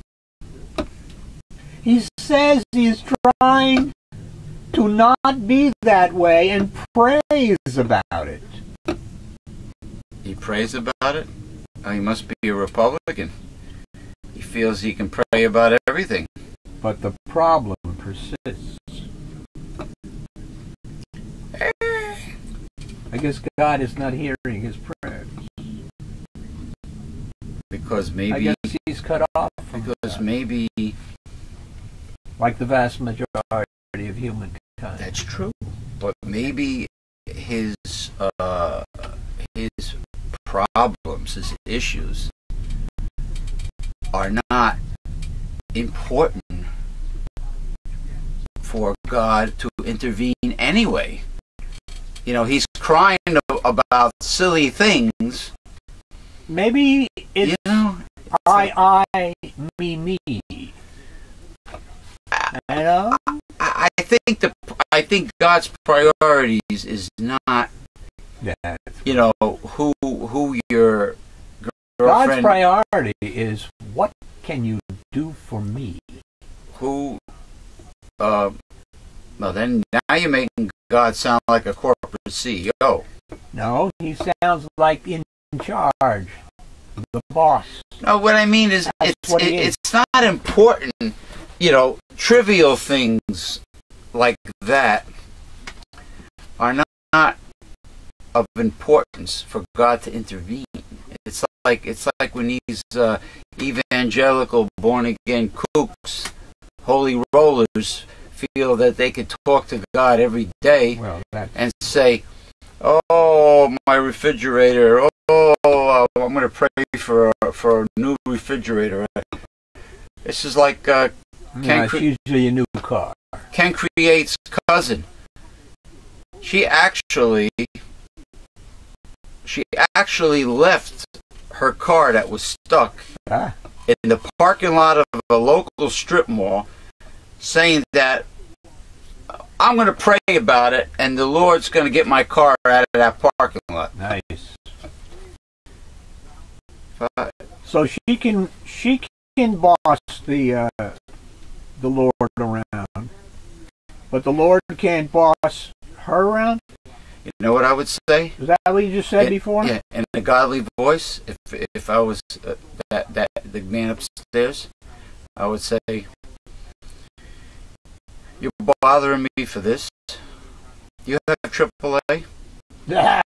He says he's trying to not be that way and prays about it. He prays about it? Oh, he must be a Republican. He feels he can pray about everything. But the problem persists. I guess God is not hearing his prayers. Because maybe... I guess he's cut off from Because God. maybe... Like the vast majority of humankind. That's true. But maybe his, uh, his problems, his issues, are not important for God to intervene anyway. You know, he's crying about silly things. Maybe it's, you know, it's I, like, I, me, me. You know? I, I, I think the I think God's priorities is not, That's you know, who who your girlfriend. God's priority is what can you do for me? Who? Uh, well, then now you're making God sound like a corporate C E O. No, he sounds like in charge, the boss. No, what I mean is, That's it's it, is. it's not important, you know, trivial things like that are not, not of importance for God to intervene. It's like it's like when these uh, evangelical, born-again kooks, holy rollers, feel that they could talk to God every day well, and say, "Oh, my refrigerator! Oh, I'm going to pray for a, for a new refrigerator." This is like uh, Ken. No, it's usually a new car. Ken Create's cousin. She actually, she actually left her car that was stuck ah. in the parking lot of a local strip mall, saying that I'm going to pray about it, and the Lord's going to get my car out of that parking lot. Nice. But, so she can she can boss the uh, the Lord around, but the Lord can't boss her around. You know what I would say? Is that what you just said in, before? Yeah, in a godly voice. If if I was uh, that that the man upstairs, I would say, "You're bothering me for this? You have triple A? Yes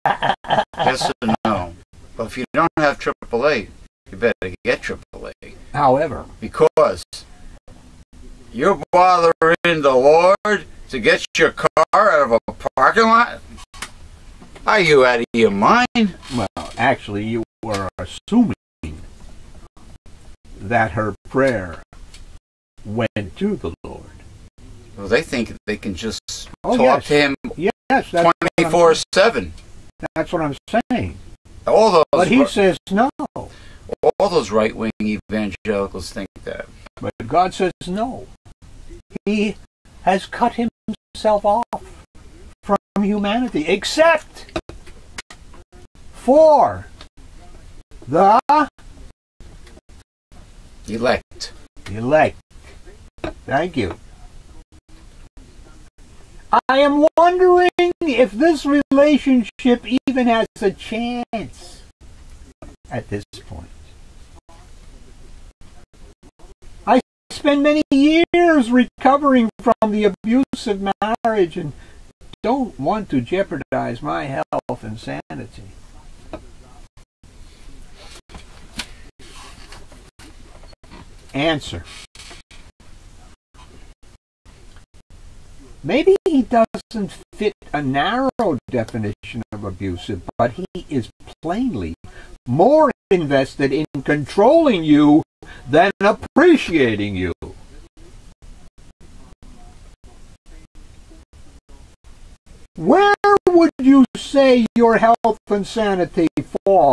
or no? Well, if you don't have triple A, you better get triple A. However, because you're bothering the Lord to get your car out of a parking lot? Are you out of your mind? Well, actually, you were assuming that her prayer went to the Lord. Well, they think they can just oh, talk yes. to him yes, twenty-four seven. That's what I'm saying. All those but he says no. All those right-wing evangelicals think that. But God says no. He has cut himself off from humanity, except for the elect. Elect. Thank you. I am wondering if this relationship even has a chance at this point. I spent many years recovering from the abuse of marriage and don't want to jeopardize my health and sanity. Answer. Maybe he doesn't fit a narrow definition of abusive, but he is plainly more invested in controlling you than appreciating you. Where would you say your health and sanity fall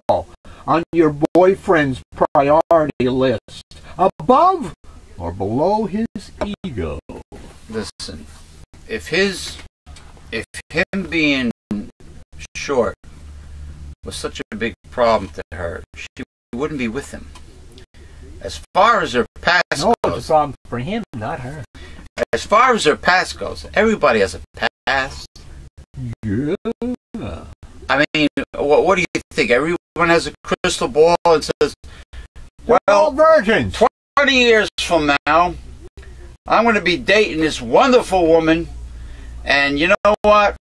on your boyfriend's priority list? Above or below his ego? Listen. If his, if him being short was such a big problem to her, she wouldn't be with him. As far as her past no, goes... it's a problem for him, not her. As far as her past goes, everybody has a past. Yeah. I mean, what, what do you think? Everyone has a crystal ball and says, well, all virgins. twenty years from now, I'm going to be dating this wonderful woman, and you know what?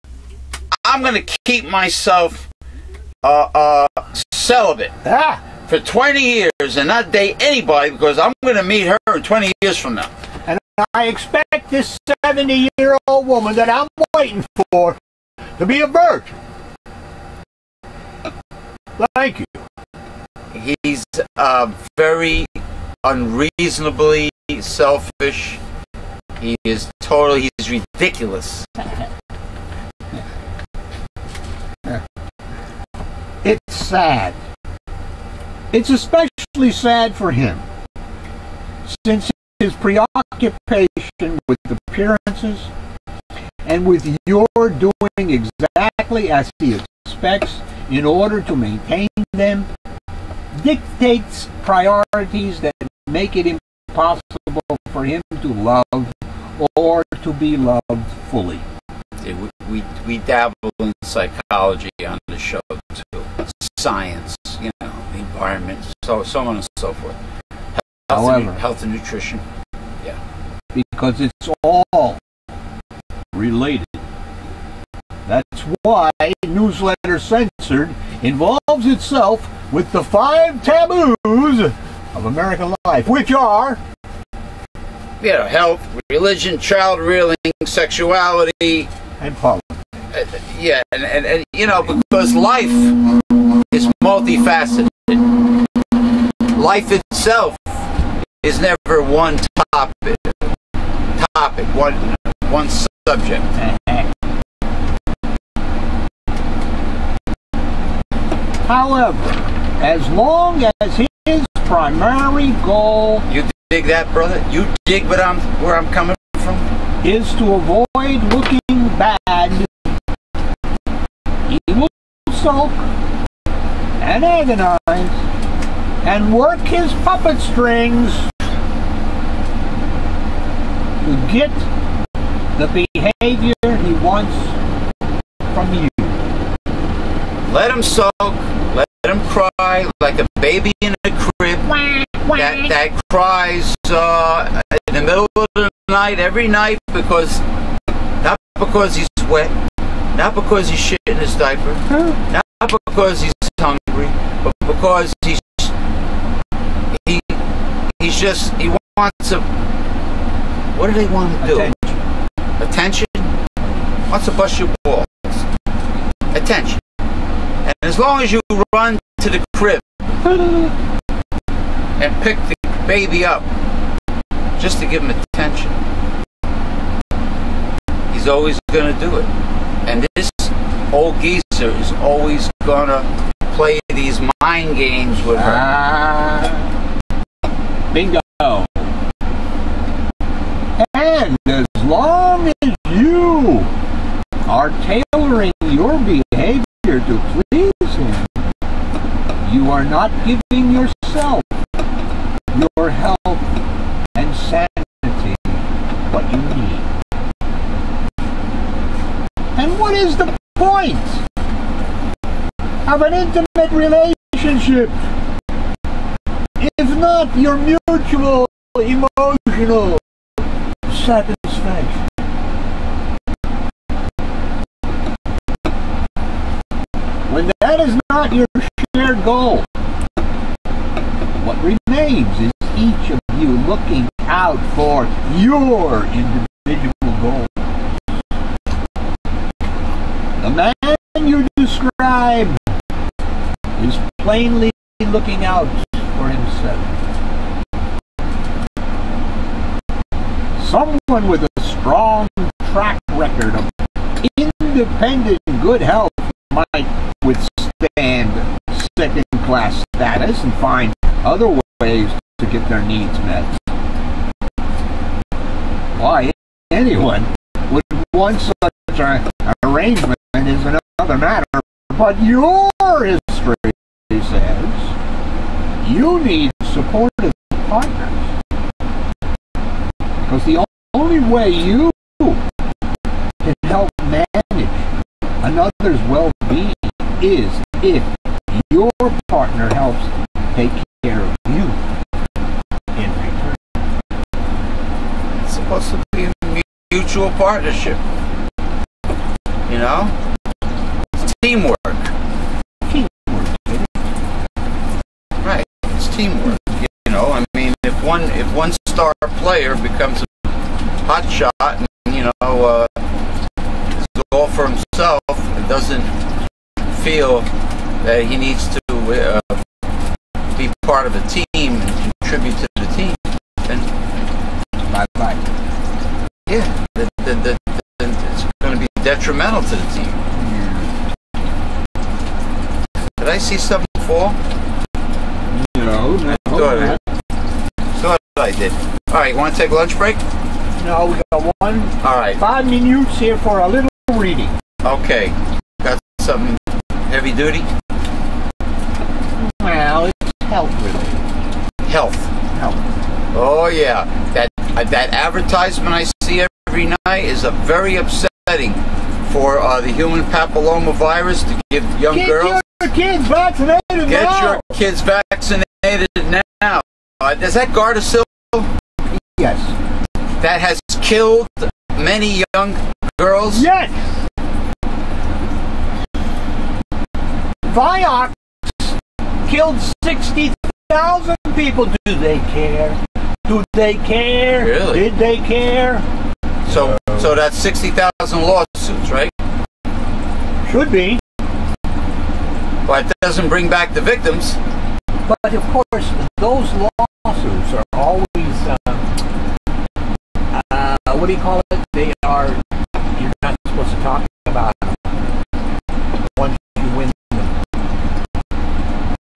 I'm going to keep myself uh, uh, celibate ah. for twenty years and not date anybody because I'm going to meet her twenty years from now. And I expect this seventy-year-old woman that I'm waiting for to be a virgin. Thank you. He's uh, very unreasonably selfish. He is totally, he's ridiculous. It's sad. It's especially sad for him, since his preoccupation with appearances and with your doing exactly as he expects in order to maintain them dictates priorities that make it impossible for him to love or to be loved fully. We, we, we dabble in psychology on the show too. Science, you know, environment, so, so on and so forth. Health, However, and, health and nutrition. Yeah. Because it's all related. That's why Newsletter Censored involves itself with the five taboos of American life, which are, you know, health, religion, child rearing, sexuality, and politics. Uh, yeah, and, and, and you know, because life is multifaceted. Life itself is never one topic, topic, one, one subject. However, as long as he his primary goal, you dig that, brother? You dig what I'm, where I'm coming from? Is to avoid looking bad. He will sulk and agonize and work his puppet strings to get the behavior he wants from you. Let him sulk. Let him cry like a baby in a crib that, that cries uh, in the middle of the night every night because, not because he's wet, not because he's shit in his diaper, not because he's hungry, but because he's, he, he just, he wants a, what do they want to do? Attention. Attention? Wants to bust your balls. Attention. And as long as you run to the crib and pick the baby up just to give him attention, he's always going to do it. And this old geezer is always going to play these mind games with her. Ah, bingo. And as long as you are tailoring your behavior to please him, you are not giving yourself, your health, and sanity what you need. And what is the point of an intimate relationship if not your mutual emotional satisfaction? When that is not your shared goal, what remains is each of you looking out for your individual goals. The man you describe is plainly looking out for himself. Someone with a strong track record of independent good health might withstand second-class status and find other ways to get their needs met. Why anyone would want such an arrangement is another matter, but your history says you need supportive partners, because the only way you can help manage another's well-being is if your partner helps take care of you in return. It's supposed to be a mutual partnership, you know? It's teamwork. Teamwork. Right. It's teamwork. You know, I mean, if one if one star player becomes a hot shot and, you know, uh, is all for himself, and doesn't feel that he needs to uh, be part of a team and contribute to the team, then bye bye. Yeah, the, the, the, the, it's going to be detrimental to the team. Did I see something fall? No, no. I thought I, thought I did. All right, want to take a lunch break? No, we got one. All right, five minutes here for a little reading. Okay, got something. Heavy duty? Well, it's health related. Health. Health. Oh yeah. That uh, that advertisement I see every night is a very upsetting for uh, the human papillomavirus to give young Get girls. Get your kids vaccinated Get now. Get your kids vaccinated now. Uh, is that Gardasil? Yes. That has killed many young girls? Yes. Vioxx killed sixty thousand people. Do they care? Do they care? Really? Did they care? So, so that's sixty thousand lawsuits, right? Should be. But it doesn't bring back the victims. But of course, those lawsuits are always, uh, uh, what do you call it? They are, you're not supposed to talk about them.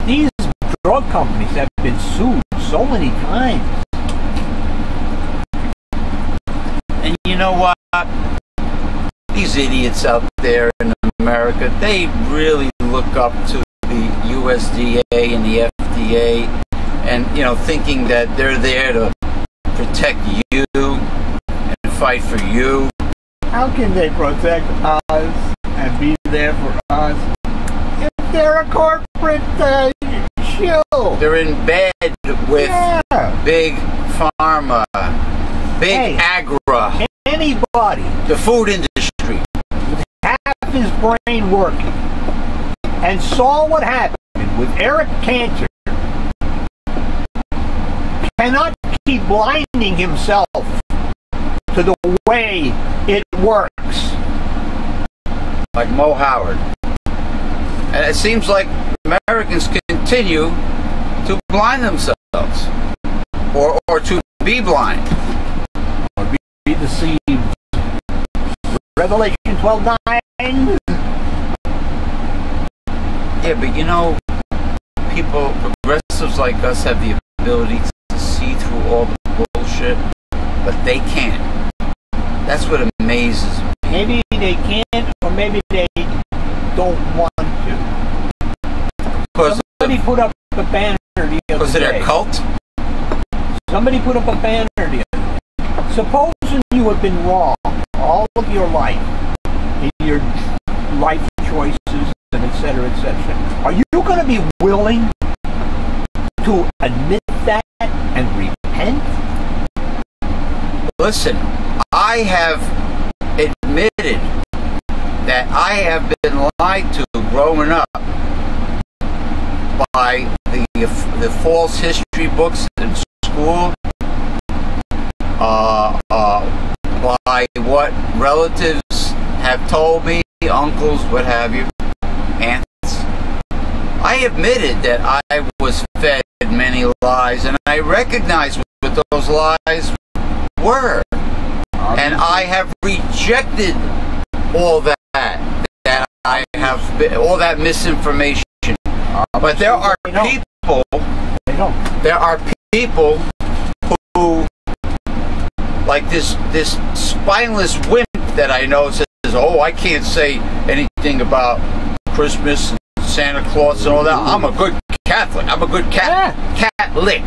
These drug companies have been sued so many times. And you know what? These idiots out there in America, they really look up to the U S D A and the F D A and, you know, thinking that they're there to protect you and fight for you. How can they protect us and be there for us? They're a corporate uh, shill. They're in bed with yeah. big pharma, big hey, agro. Anybody. The food industry. Half his brain working. And saw what happened with Eric Cantor. Cannot keep blinding himself to the way it works. Like Mo Howard. And it seems like Americans continue to blind themselves, or, or to be blind, or be, be deceived. Revelation twelve nine. Yeah, but you know, people, progressives like us have the ability to see through all the bullshit, but they can't. That's what amazes me. Maybe they can't, or maybe they don't want to. Because somebody put up a banner the other day. Was it a cult? Somebody put up a banner the other day. Supposing you have been wrong all of your life, in your life choices, and et cetera, et cetera. Are you going to be willing to admit that and repent? Listen, I have admitted that I have been lied to growing up by the the false history books in school, uh, uh, by what relatives have told me, uncles, what have you, aunts. I admitted that I was fed many lies, and I recognized what those lies were. And I have rejected all that, that I have been, all that misinformation. But there are people, there are people who, like this, this spineless wimp that I know says, oh, I can't say anything about Christmas and Santa Claus and all that. I'm a good Catholic. I'm a good cat yeah. Catholic.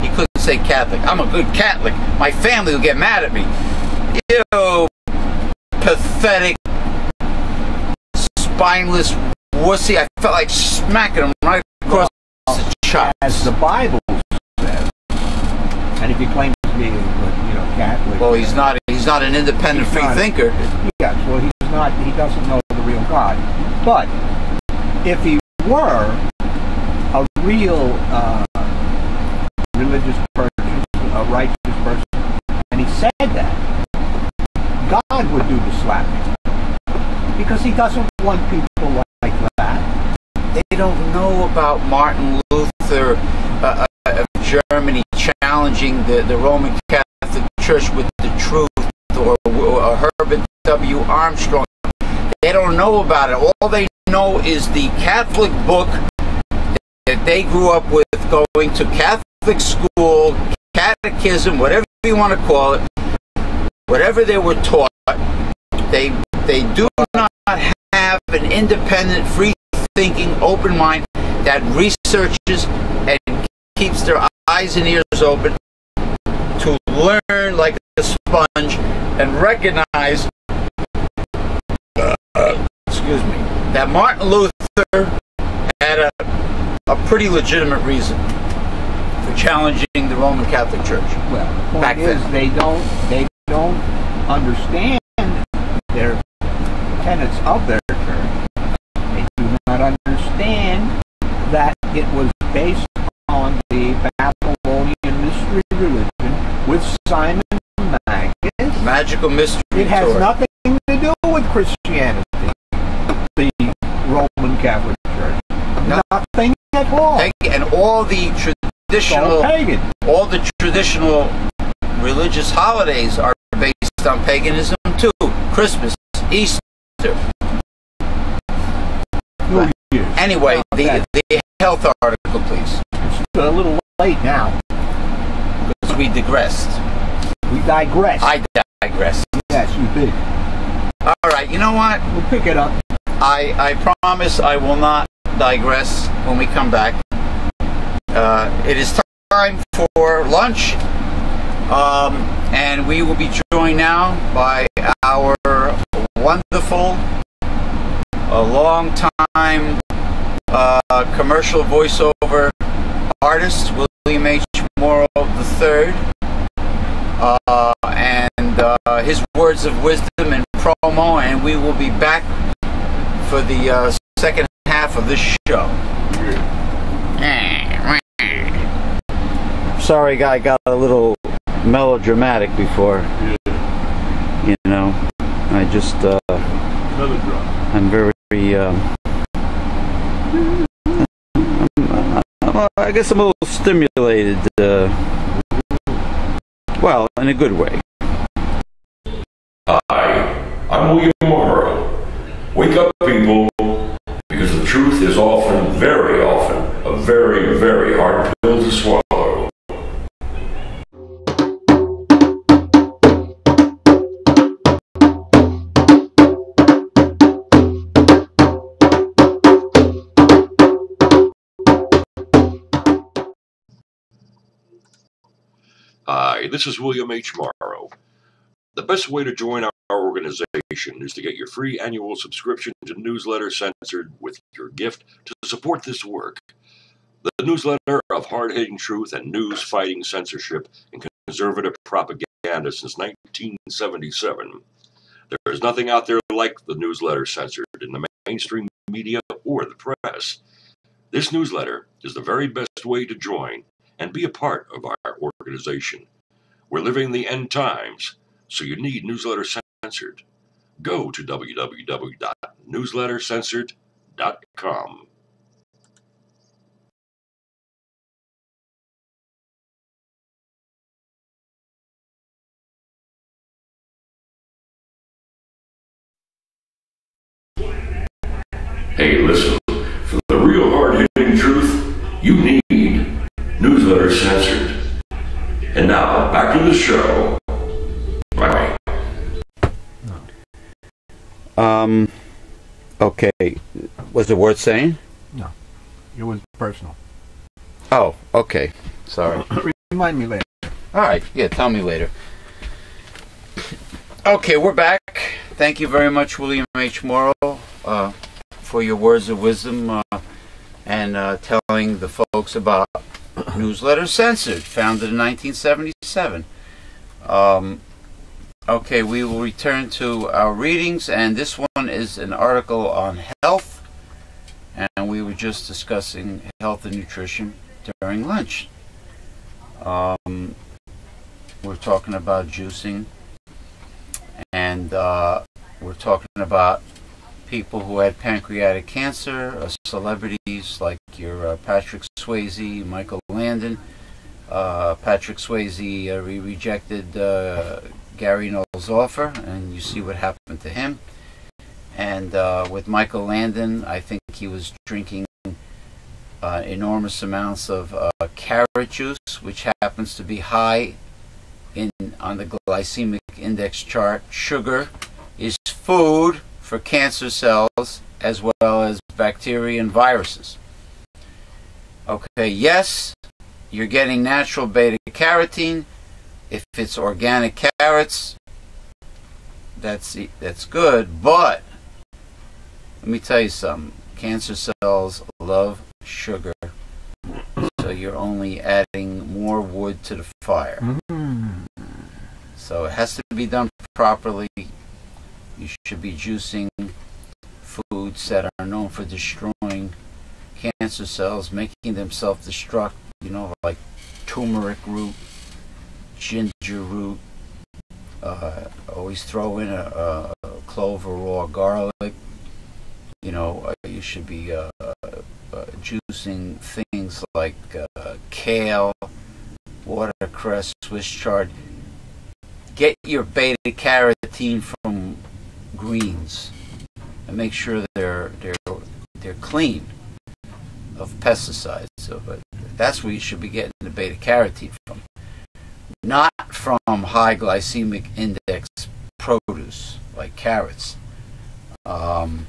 He couldn't say Catholic. I'm a good Catholic. My family will get mad at me. You know, pathetic, spineless wussy. I felt like smacking him right across well, the chops. As the Bible says, and if you claim to be a good, you know, Catholic, well, he's not. He's not an independent free thinker. Yes, well, he's not. He doesn't know the real God. But if he were a real uh, religious person, a righteous person, and he said that, God would do the slapping, because he doesn't want people like that. They don't know about Martin Luther uh, of Germany challenging the the Roman Catholic Church with the truth. Or, or Herbert W. Armstrong. They don't know about it. All they know is the Catholic book that they grew up with, going to Catholic school, catechism, whatever you want to call it, whatever they were taught. They, they do not have an independent, free-thinking, open mind that researches and keeps their eyes and ears open to learn like a sponge and recognize, uh, uh, excuse me, that Martin Luther had a, a pretty legitimate reason for challenging the Roman Catholic Church. Well, the point back is, then. they don't they don't understand their tenets of their church. They do not understand that it was based on the Babylonian mystery religion with Simon. Magical mystery. It has tour. nothing to do with Christianity, the Roman Catholic Church. No. Nothing at all. And all the traditional, pagan. all the traditional religious holidays are based on paganism too. Christmas, Easter. New Year's. Anyway, the, the health article, please. It's a little late now, because we digressed. We digress. I digress. Yes, you did. All right, you know what? We'll pick it up. I, I promise I will not digress when we come back. Uh, it is time for lunch, um, and we will be joined now by our wonderful, a long-time uh, commercial voiceover artist, William H. Morrow the third. Uh, and uh, his words of wisdom and promo, and we will be back for the uh, second half of this show. sorry guy got a little melodramatic before. Yeah. You know, I just, uh, melodrama. I'm very, um, I'm, I'm, I'm, I guess I'm a little stimulated, uh, well, in a good way. Hi, I'm William Morrow. Wake up, people, because the truth is often, very often, a very, very hard pill to swallow. Hi, this is William H. Morrow. The best way to join our organization is to get your free annual subscription to Newsletter Censored with your gift to support this work. The newsletter of hard-hitting truth and news fighting censorship and conservative propaganda since nineteen seventy-seven. There is nothing out there like the Newsletter Censored in the mainstream media or the press. This newsletter is the very best way to join and be a part of our organization. We're living the end times, so you need Newsletter Censored. Go to w w w dot newsletter censored dot com. Hey, listen, for the real hard-hitting truth, you need Newsletter Censored. And now, back to the show. Bye. No. Um, okay. Was it worth saying? No. It was personal. Oh, okay. Sorry. Remind me later. All right. Yeah, tell me later. Okay, we're back. Thank you very much, William H. Morrow, uh, for your words of wisdom uh, and uh, telling the folks about Newsletter Censored, founded in nineteen seventy-seven. Um, okay, we will return to our readings, and this one is an article on health, and we were just discussing health and nutrition during lunch. Um, we're talking about juicing, and uh, we're talking about people who had pancreatic cancer, or celebrities like your uh, Patrick Swayze, Michael Landon. Uh, Patrick Swayze uh, re rejected uh, Gary Knowles' offer, and you see what happened to him. And uh, with Michael Landon, I think he was drinking uh, enormous amounts of uh, carrot juice, which happens to be high in on the glycemic index chart. Sugar is food for cancer cells, as well as bacteria and viruses. Okay, yes, you're getting natural beta-carotene. If it's organic carrots, that's, that's good, but let me tell you something. Cancer cells love sugar, so you're only adding more wood to the fire. Mm-hmm. So it has to be done properly. You should be juicing foods that are known for destroying cancer cells, making them self-destruct, you know, like turmeric root, ginger root. Uh, always throw in a, a clove or raw garlic. You know, you should be uh, uh, juicing things like uh, kale, watercress, Swiss chard. Get your beta-carotene from greens, and make sure that they're they're they're clean of pesticides. So, but that's where you should be getting the beta carotene from, not from high glycemic index produce like carrots, um,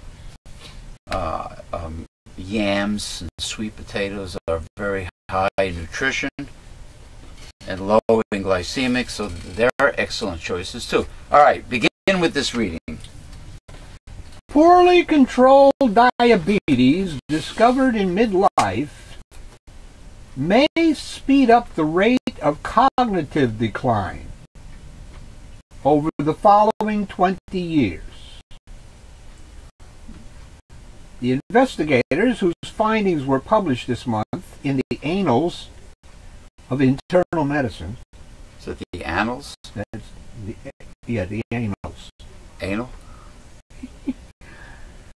uh, um, yams, and sweet potatoes are very high in nutrition and low in glycemic, so there are excellent choices too. All right, begin with this reading. Poorly controlled diabetes discovered in midlife may speed up the rate of cognitive decline over the following twenty years. The investigators, whose findings were published this month in the Annals of internal medicine. So the annals? That's the, yeah, the annals. Anal?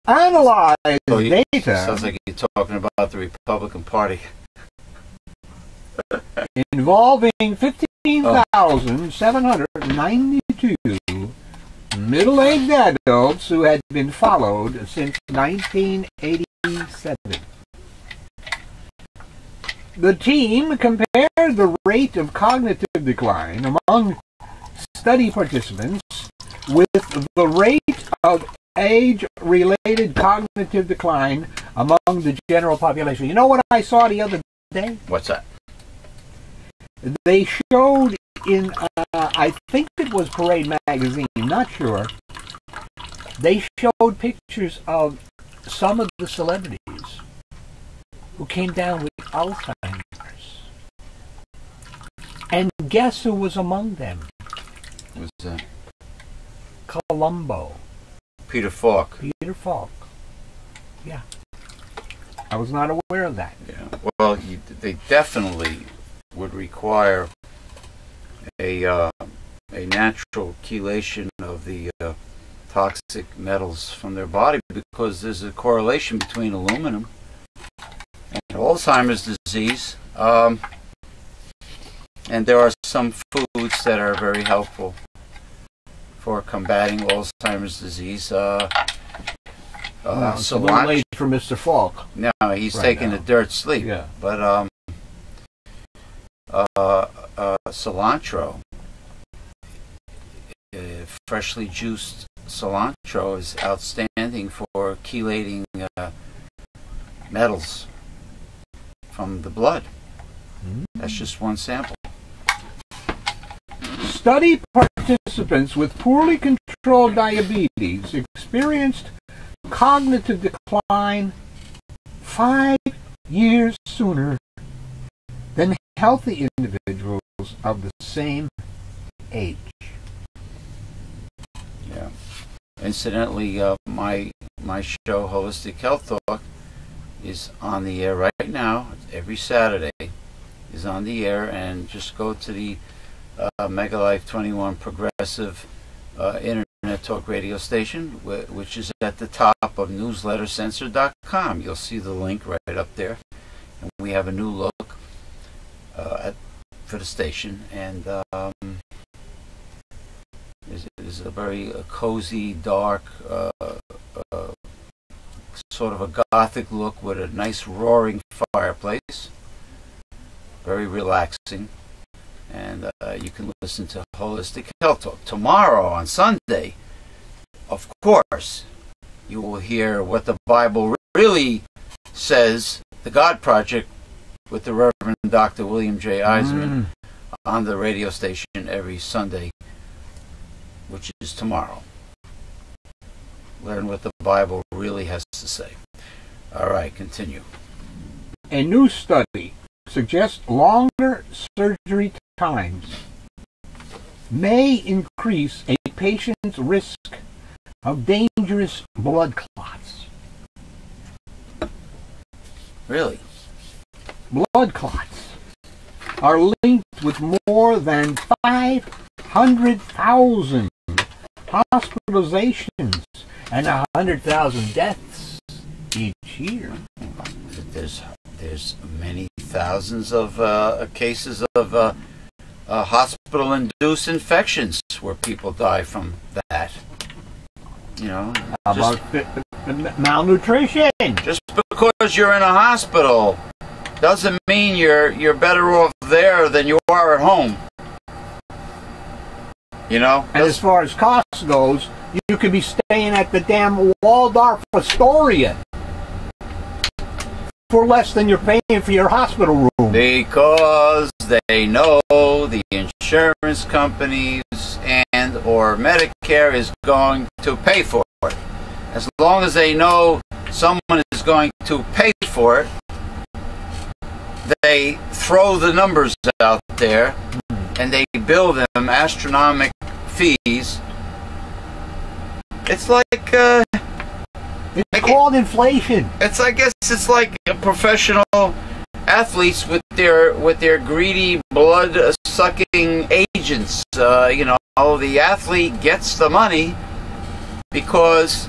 Analyze oh, you, data. Sounds like you're talking about the Republican Party. Involving fifteen thousand seven hundred ninety-two oh. middle-aged adults who had been followed since nineteen eighty-seven. The team compared the rate of cognitive decline among study participants with the rate of age-related cognitive decline among the general population. You know what I saw the other day? What's that? They showed in, uh, I think it was Parade Magazine, not sure, they showed pictures of some of the celebrities who came down with Alzheimer's. And guess who was among them? Who's that? Columbo. Peter Falk. Peter Falk. Yeah. I was not aware of that. Yeah. Well, you, they definitely would require a uh, a natural chelation of the uh, toxic metals from their body, because there's a correlation between aluminum and Alzheimer's disease. Um, and there are some foods that are very helpful for combating Alzheimer's disease. Uh, uh, no, it's a little late for Mister Falk. No, he's right taking now. a dirt sleep. Yeah. But um, uh, uh, cilantro, uh, freshly juiced cilantro is outstanding for chelating uh, metals from the blood. Mm. That's just one sample. Study participants with poorly controlled diabetes experienced cognitive decline five years sooner than healthy individuals of the same age. Yeah. Incidentally, uh, my my show Holistic Health Talk is on the air right now. Every Saturday is on the air, and just go to the Uh, Megalife twenty-one Progressive uh, Internet Talk Radio Station, wh which is at the top of newsletter censored dot com. You'll see the link right up there. And we have a new look uh, at, for the station, and um, it's, it's a very a cozy, dark, uh, uh, sort of a gothic look with a nice roaring fireplace. Very relaxing. And uh, you can listen to Holistic Health Talk. Tomorrow, on Sunday, of course, you will hear what the Bible really says, the God Project, with the Reverend Doctor William J. Eisenman mm. on the radio station every Sunday, which is tomorrow. Learn what the Bible really has to say. All right, continue. A new study suggests longer surgery times may increase a patient's risk of dangerous blood clots. Really? Blood clots are linked with more than five hundred thousand hospitalizations and one hundred thousand deaths each year. There's, there's many thousands of uh, cases of uh, Uh, hospital-induced infections where people die from that. You know, about just, malnutrition. Just because you're in a hospital doesn't mean you're you're better off there than you are at home. You know. And as far as cost goes, you could be staying at the damn Waldorf Astoria for less than you're paying for your hospital room. Because they know the insurance companies and or Medicare is going to pay for it. As long as they know someone is going to pay for it, they throw the numbers out there and they bill them astronomical fees. It's like uh, it's like, called inflation. It's I guess it's like a professional athletes with their with their greedy, blood-sucking agents. Uh, you know, the athlete gets the money because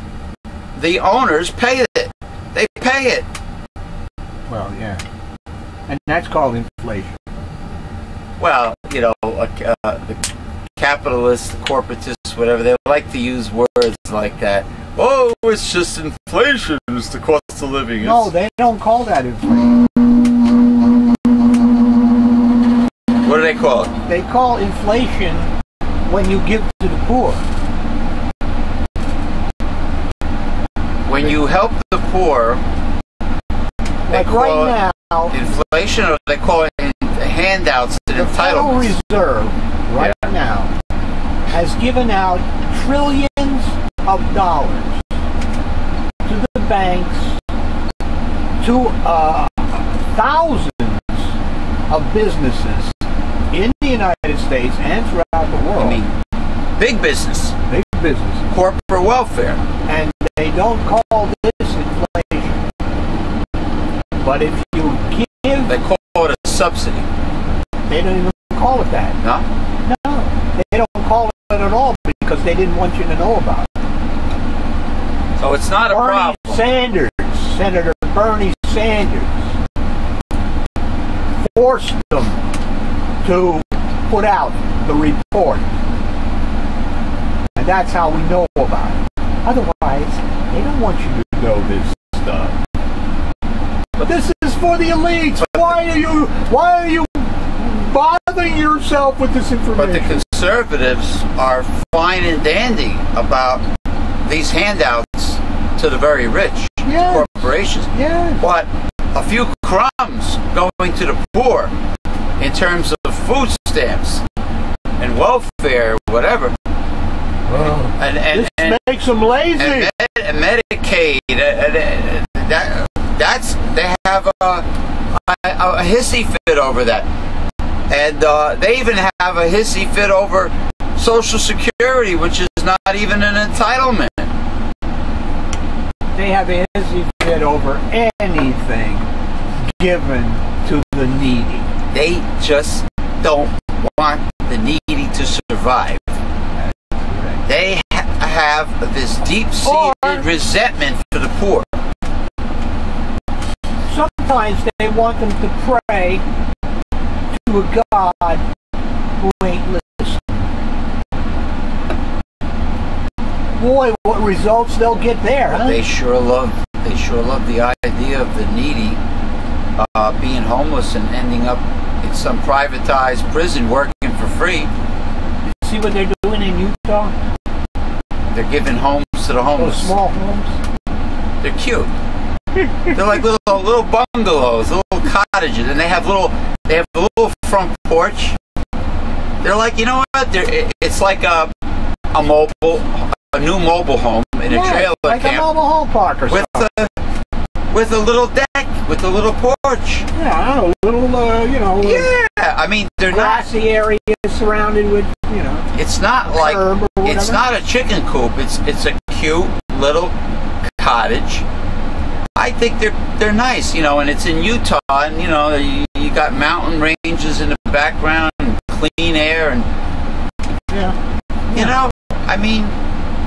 the owners pay it. They pay it. Well, yeah, and that's called inflation. Well, you know, uh, the capitalists, the corporatists, whatever, they like to use words like that. Oh, it's just inflation, it's the cost of living. No, they don't call that inflation. What do they call it? They call inflation when you give to the poor. When you help the poor, they like call right now, inflation, or they call it handouts and entitlements. The Federal Reserve right yeah. now has given out trillions of dollars to the banks, to uh, thousands of businesses in the United States and throughout the world. I mean, big business. Big business. Corporate welfare. And they don't call this inflation. But if you give... They call it a subsidy. They don't even call it that. No? No. They don't call it at all because they didn't want you to know about it. So it's not a problem. Bernie Sanders, Senator Bernie Sanders, forced them to put out the report. And that's how we know about it. Otherwise, they don't want you to know this stuff. But this is for the elites. Why are you why are you bothering yourself with this information? But the conservatives are fine and dandy about these handouts to the very rich, yes, to corporations, yes, but a few crumbs going to the poor in terms of food stamps and welfare, whatever. Well, and, and, this and, makes them lazy. And, and Medicaid, and that, that's they have a, a, a hissy fit over that, and uh, they even have a hissy fit over Social Security, which is not even an entitlement. They have a hissy fit over anything given to the needy. They just don't want the needy to survive. They ha have this deep-seated resentment for the poor. Sometimes they want them to pray to a God who ain't listening. Boy, what results they'll get there, huh? They sure love, they sure love the idea of the needy uh, being homeless and ending up in some privatized prison working for free. You see what they're doing in Utah? They're giving homes to the homeless. Those small homes. They're cute. They're like little little bungalows, little cottages, and they have little they have a little front porch. They're like, you know what? They're, it's like a a mobile. A new mobile home in yeah, a trailer like camp, a mobile home park or with something. A, with a little deck, with a little porch. Yeah, a little, uh, you know. Yeah, I mean, they're grassy not... grassy area surrounded with, you know. It's not like, it's not a chicken coop. It's it's a cute little cottage. I think they're they're nice, you know, and it's in Utah, and, you know, you, you got mountain ranges in the background, and clean air, and, yeah, you yeah. know, I mean...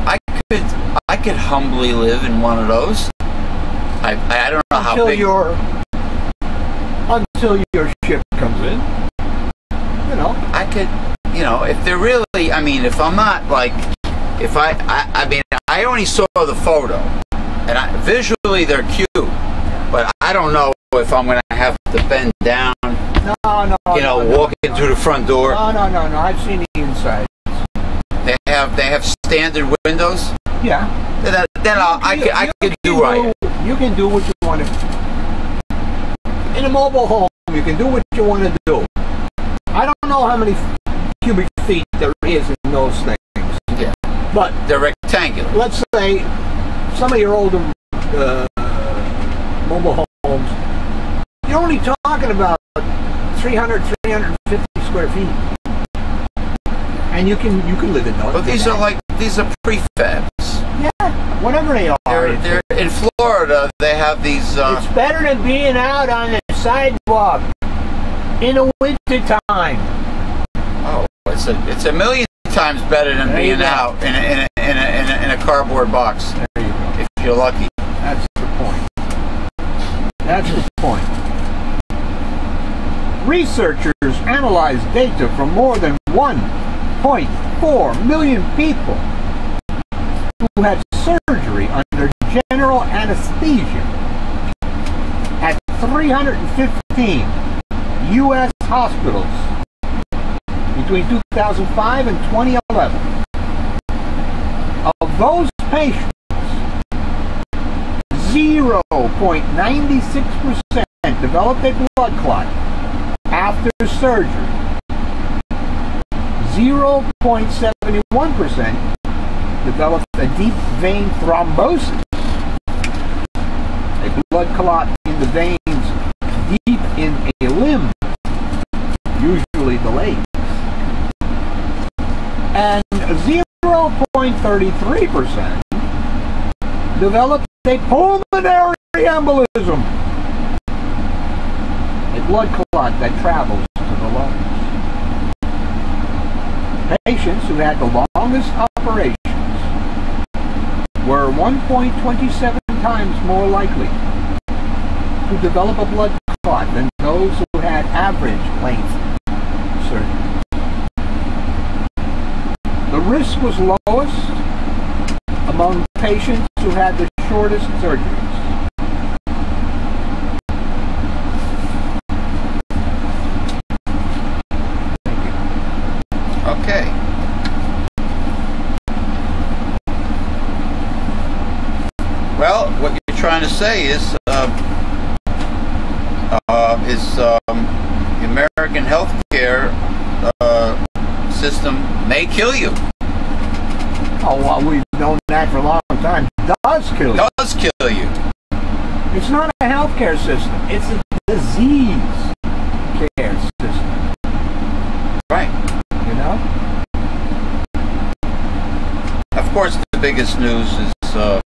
I could I could humbly live in one of those. I I don't know until how big your until your ship comes in. You know. I could, you know, if they're really I mean if I'm not like if I I, I mean I only saw the photo and I, visually they're cute, but I don't know if I'm gonna have to bend down. No, no. You know, no, walking no, through no. the front door. No, no, no, no. I've seen the inside. They have they have standard windows. Yeah. Then, then I'll, I you, can, I can do right. You can do what you want to do. In a mobile home, you can do what you want to do. I don't know how many cubic feet there is in those things. Yeah. But they're rectangular. Let's say some of your older uh, mobile homes, you're only talking about three hundred, three hundred fifty square feet. And you can you can live in those. But these are like these are prefabs. Yeah, whatever they are. They're, they're in Florida. They have these. Uh, it's better than being out on the sidewalk in the winter time. Oh, it's a, it's a million times better than there being out in a, in, a, in, a, in, a, in a cardboard box. There you go. If you're lucky. That's the point. That's the point. Researchers analyzed data from more than one point four million people who had surgery under general anesthesia at three hundred fifteen U S hospitals between two thousand five and twenty eleven. Of those patients, zero point nine six percent developed a blood clot after surgery. zero point seven one percent developed a deep vein thrombosis, a blood clot in the veins deep in a limb, usually the legs. And zero point three three percent developed a pulmonary embolism, a blood clot that travels to the lungs. Patients who had the longest operations were one point two seven times more likely to develop a blood clot than those who had average length surgery. The risk was lowest among patients who had the shortest surgeries. Well, what you're trying to say is, uh, uh, is um, the American healthcare uh, system may kill you. Oh, well, we've known that for a long time. Does kill you. Does kill you. It's not a healthcare system. It's a disease care system. Right. You know. Of course, the biggest news is. Uh,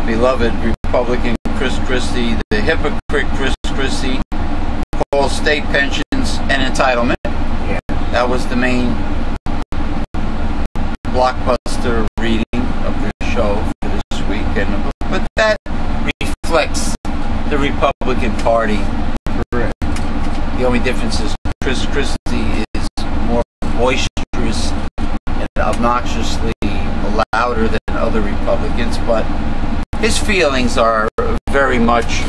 The beloved Republican Chris Christie, the hypocrite Chris Christie, calls state pensions an entitlement. Yeah. That was the main blockbuster reading of the show for this weekend. But that reflects the Republican Party. Correct. The only difference is Chris Christie is more boisterous and obnoxiously louder than other Republicans, but his feelings are very much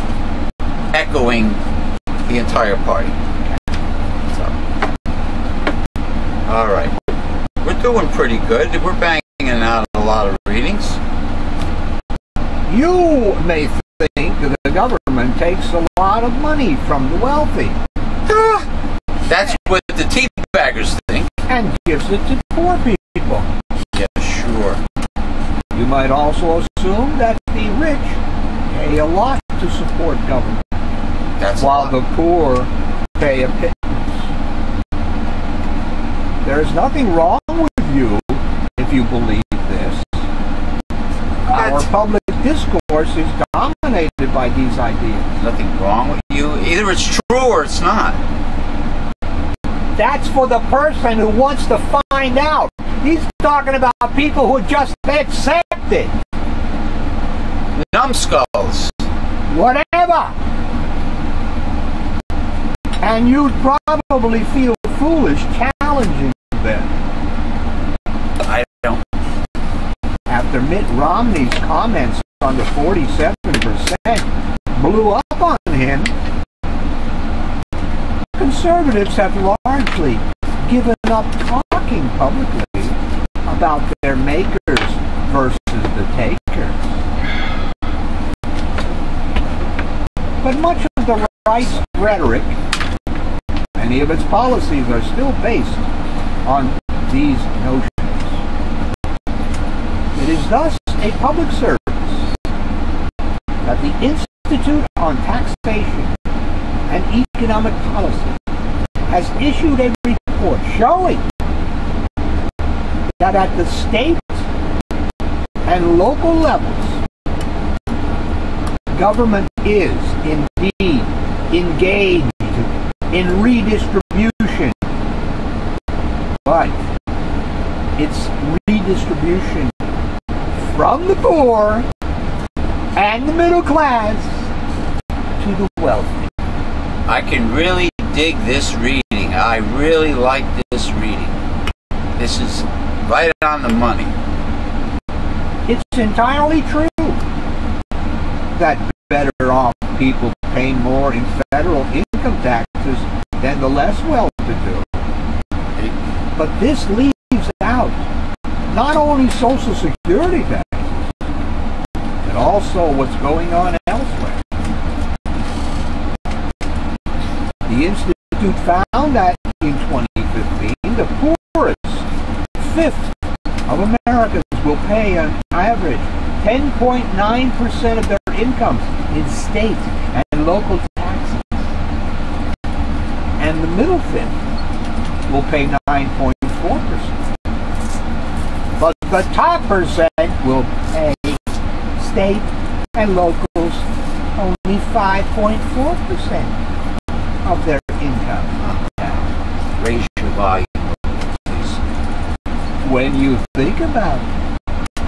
echoing the entire party. So, all right, we're doing pretty good. We're banging out a lot of readings. You may think that the government takes a lot of money from the wealthy. Ah, that's what the tea baggers think, and gives it to poor people. Yeah, sure. You might also assume that the rich pay a lot to support government, That's while the poor pay a pittance. There is nothing wrong with you if you believe this. That's Our public discourse is dominated by these ideas. Nothing wrong with you. Either it's true or it's not. That's for the person who wants to find out. He's talking about people who just accept it. Numbskulls. Whatever. And you'd probably feel foolish challenging them. I don't. After Mitt Romney's comments on the forty-seven percent blew up on him, conservatives have largely given up talking publicly about their makers versus the takers. But much of the right's rhetoric, many of its policies, are still based on these notions. It is thus a public service that the Institute on Taxation and Economic Policy has issued a report showing that at the state and local levels, government is indeed engaged in redistribution. But it's redistribution from the poor and the middle class to the wealthy. I can really dig this reading. I really like this reading. This is right on the money. It's entirely true that better off people pay more in federal income taxes than the less well-to-do. But this leaves out not only Social Security taxes, but also what's going on elsewhere. The Institute found that in twenty fifteen, the poorest fifth of Americans will pay on average ten point nine percent of their incomes in state and local taxes, and the middle fifth will pay nine point four percent, but the top percent will pay state and locals only five point four percent of their income. Now, raise your volume, please. When you think about it,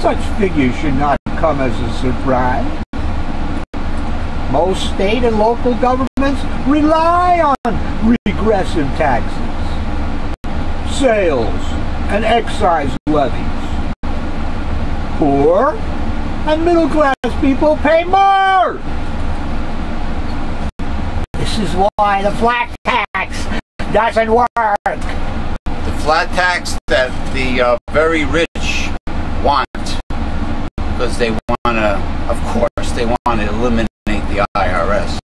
such figures should not come as a surprise. Most state and local governments rely on regressive taxes, sales, and excise levies. Poor and middle-class people pay more. This is why the flat tax doesn't work. The flat tax that the uh, very rich want, because they want to, of course, they want to eliminate the I R S.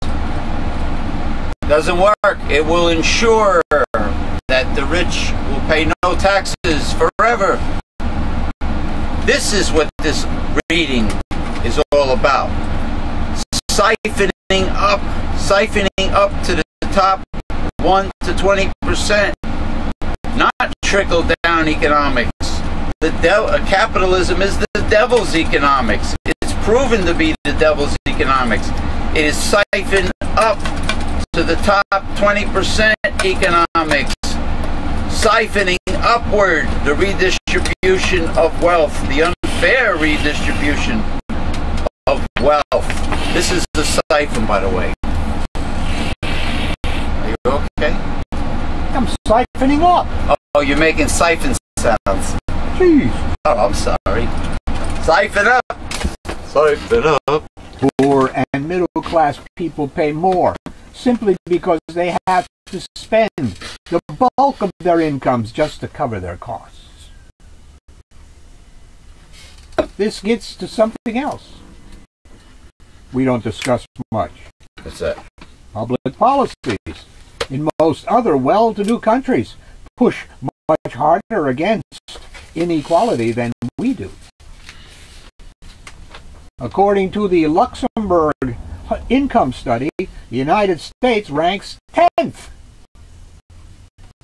Doesn't work. It will ensure that the rich will pay no taxes forever. This is what this reading is all about. Siphoning up, siphoning up to the top one to twenty percent, not trickle-down economics. The devil, capitalism is the devil's economics. It's proven to be the devil's economics. It is siphoned up to the top twenty percent economics, siphoning upward the redistribution of wealth, the unfair redistribution of wealth. This is the siphon, by the way. Are you okay? I'm siphoning up. Oh, oh you're making siphon sounds. Jeez. Oh, I'm sorry. Siphon up. Siphon up. Poor and middle-class people pay more, simply because they have to spend the bulk of their incomes just to cover their costs. This gets to something else we don't discuss much. What's that? Public policies in most other well-to-do countries push much harder against inequality than we do. According to the Luxembourg Income Study, the United States ranks tenth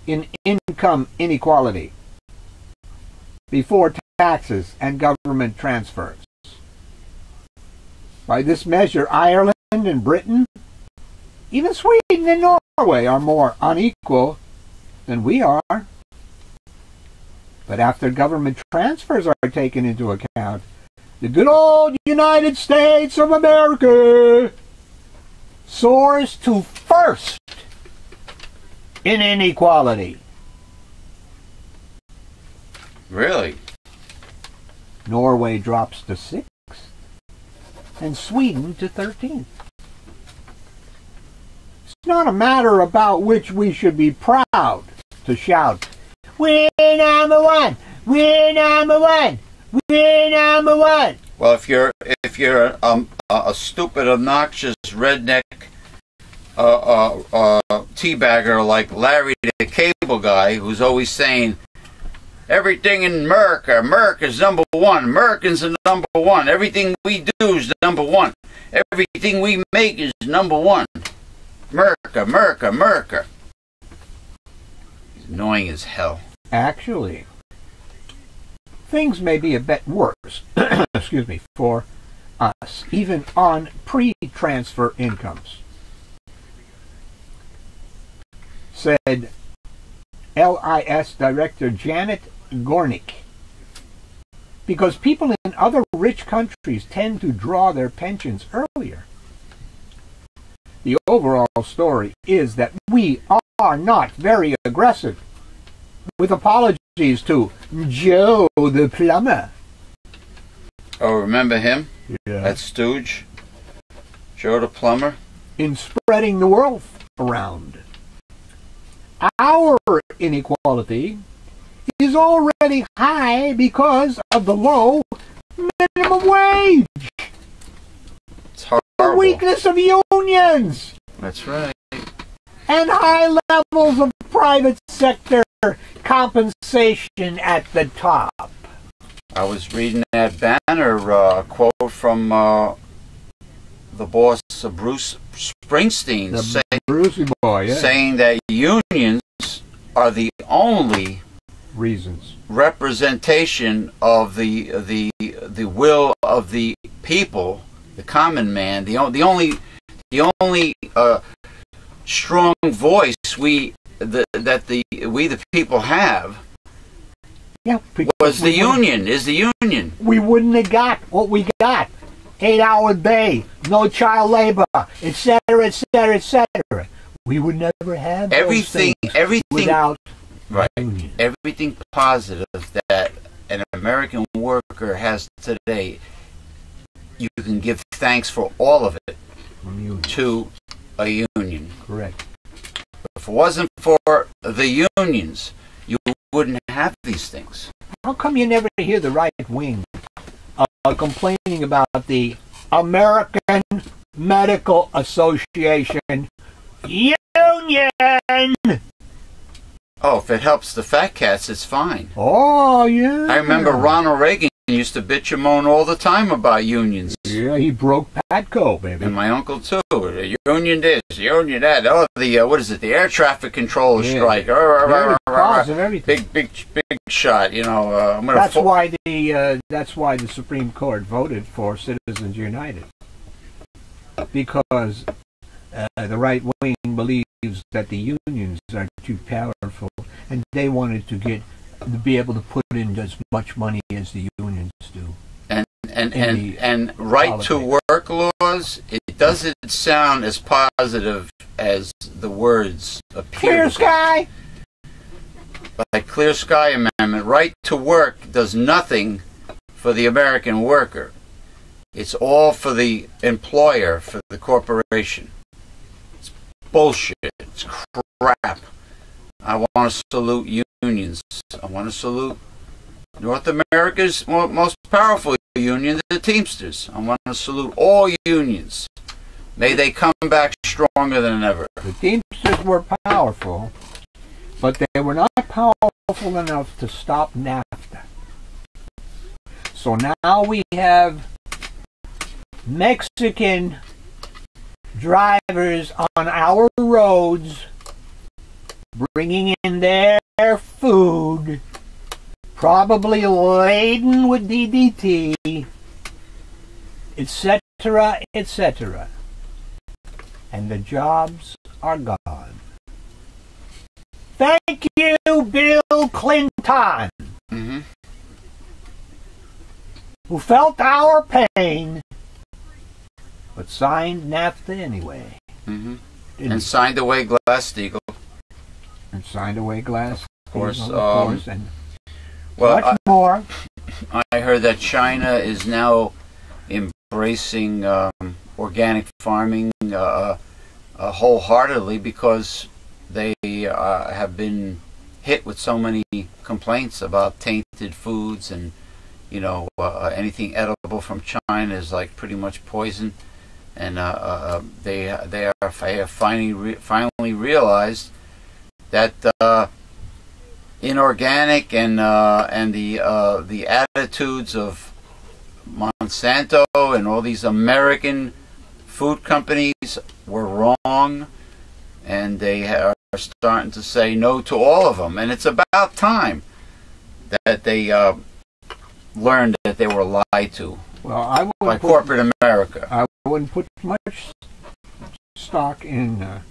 in income inequality before taxes and government transfers. By this measure, Ireland and Britain, even Sweden and Norway, are more unequal than we are. But after government transfers are taken into account, the good old United States of America soars to first in inequality. Really? Norway drops to sixth and Sweden to thirteenth. It's not a matter about which we should be proud to shout, "We're number one. We're number one. We're number one." Well, if you're if you're um, a stupid, obnoxious redneck uh, uh, uh, teabagger like Larry the Cable Guy, who's always saying everything in America, America is number one. Americans are number one. Everything we do is number one. Everything we make is number one. America, America, America. Annoying as hell. Actually, things may be a bit worse excuse me, for us, even on pre-transfer incomes, said L I S Director Janet Gornick, because people in other rich countries tend to draw their pensions earlier. The overall story is that we are not very aggressive, with apologies to Joe the plumber. Oh, remember him? Yeah. That stooge? Joe the plumber? In spreading the wealth around. Our inequality is already high because of the low minimum wage. It's horrible. The weakness of unions. That's right. And high levels of private sector compensation at the top. I was reading that banner uh, quote from uh, the boss of Bruce Springsteen, the say, Brucey boy, yeah. saying that unions are the only reasons representation of the the the will of the people, the common man, the the only the only uh, strong voice we the, that the we the people have. Yeah, was the union, is the union. We wouldn't have got what we got. Eight-hour day, no child labor, et cetera, et cetera, et cetera. We would never have everything, those everything without right, union. Everything positive that an American worker has today, you can give thanks for all of it to a union. Correct. If it wasn't for the unions, you wouldn't have these things. How come you never hear the right wing uh, complaining about the American Medical Association union? Oh, if it helps the fat cats, it's fine. Oh, yeah. I remember Ronald Reagan used to bitch and moan all the time about unions. Yeah, he broke Patco, baby. And my uncle, too. The union this, the union that. Oh, the, uh, what is it, the air traffic controller yeah. strike. Yeah, uh, uh, uh, everything. Big, big, big shot, you know. Uh, I'm gonna that's, why the, uh, that's why the Supreme Court voted for Citizens United. Because uh, the right wing believes that the unions are too powerful, and they wanted to get to be able to put in as much money as the unions do. And and and, and right to work laws, it doesn't sound as positive as the words appear. Clear sky. Like Clear Sky Amendment, right to work does nothing for the American worker. It's all for the employer, for the corporation. It's bullshit. It's crap. I want to salute unions. I want to salute North America's most powerful union, the Teamsters. I want to salute all unions. May they come back stronger than ever. The Teamsters were powerful, but they were not powerful enough to stop NAFTA. So now we have Mexican drivers on our roads bringing in their food, probably laden with D D T, et cetera, et cetera. And the jobs are gone. Thank you, Bill Clinton, mm-hmm. who felt our pain, but signed NAFTA anyway. Mm-hmm. And signed away Glass-Steagall. And signed away Glass-Steagall. Of course, um, of course, and well, much I, more. I heard that China is now embracing um, organic farming uh, uh, wholeheartedly because they uh, have been hit with so many complaints about tainted foods, and you know uh, anything edible from China is like pretty much poison, and uh, uh, they they are finally re finally realized that. Uh, Inorganic and uh, and the uh, the attitudes of Monsanto and all these American food companies were wrong, and they are starting to say no to all of them. And it's about time that they uh, learned that they were lied to Well, I by put, corporate America. I wouldn't put much stock in uh,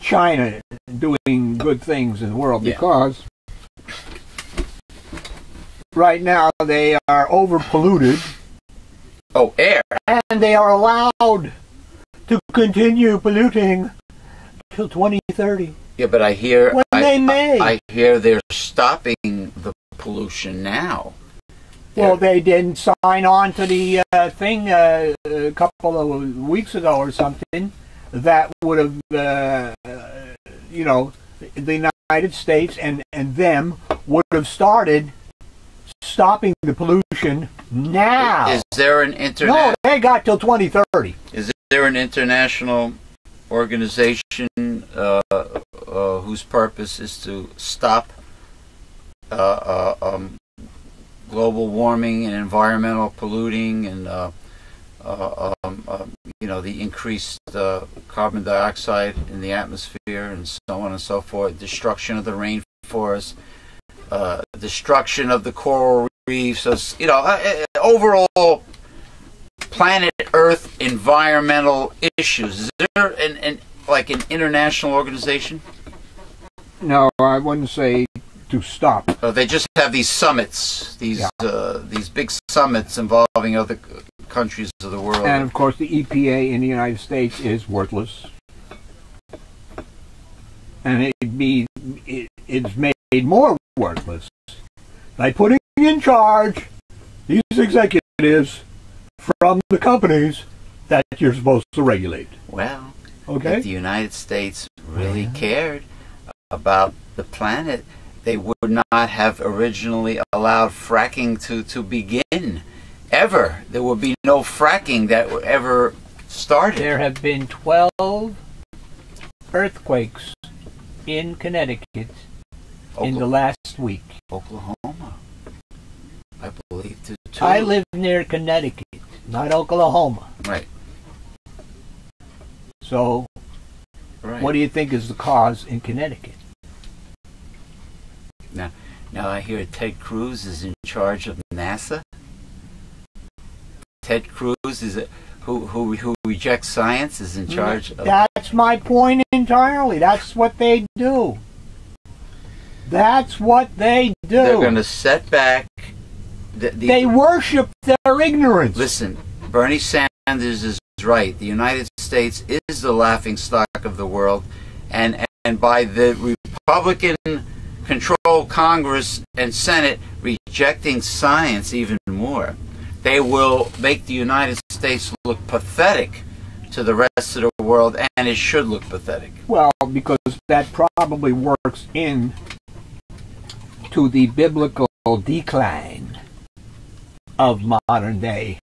China doing good things in the world, yeah, because right now they are overpolluted. Oh, air. And they are allowed to continue polluting till twenty thirty. Yeah, but I hear when I, they may. I, I hear they're stopping the pollution now. Well, they didn't sign on to the uh, thing uh, a couple of weeks ago or something that would have, uh, you know, the United States and, and them would have started stopping the pollution now. Is there an international... No, they got till twenty thirty. Is there an international organization uh, uh, whose purpose is to stop uh, uh, um, global warming and environmental polluting and, uh, uh, um, uh, you know, the increased uh, carbon dioxide in the atmosphere and so on and so forth, destruction of the rainforest, uh, destruction of the coral reefs, so, you know, uh, overall planet Earth environmental issues. Is there an, an, like an international organization? No, I wouldn't say to stop. So they just have these summits, these yeah. uh, these big summits involving other countries of the world. And of course, the E P A in the United States is worthless, and it be it, it's made more worthless by putting in charge these executives from the companies that you're supposed to regulate. Well, okay, if the United States really yeah. cared about the planet, they would not have originally allowed fracking to, to begin, ever. There would be no fracking that ever started. There have been twelve earthquakes in Connecticut Oklahoma. in the last week. Oklahoma, I believe, too. I live near Connecticut, not Oklahoma. Right. So, right. what do you think is the cause in Connecticut? Now, now I hear Ted Cruz is in charge of NASA. Ted Cruz is a, who who who rejects science is in charge. Of That's my point entirely. That's what they do. That's what they do. They're going to set back. The, the, they worship their ignorance. Listen, Bernie Sanders is right. The United States is the laughingstock of the world, and and by the Republican control Congress and Senate rejecting science even more, they will make the United States look pathetic to the rest of the world, and it should look pathetic. Well, because that probably works in to the biblical decline of modern day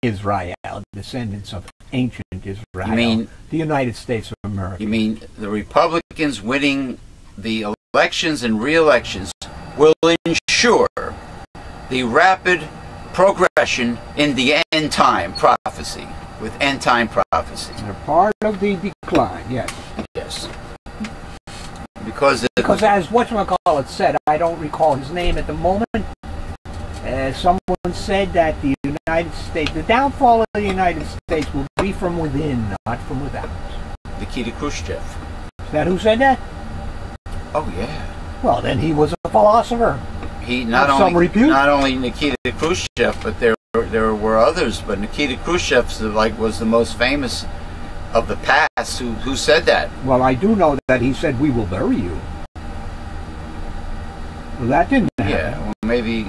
Israel, descendants of ancient Israel. You mean the United States of America? You mean the Republicans winning the election? Elections and re-elections will ensure the rapid progression in the end time prophecy, with end time prophecy. They're part of the decline, yes. Yes. Because, because as whatchamacallit said, I don't recall his name at the moment, uh, someone said that the United States, the downfall of the United States will be from within, not from without. Nikita Khrushchev. Is that who said that? Oh yeah. Well, then he was a philosopher. He not only some repute. not only Nikita Khrushchev, but there there were others. But Nikita Khrushchev, like, was the most famous of the past. Who who said that? Well, I do know that he said, "We will bury you." Well, that didn't happen. Yeah. Well, maybe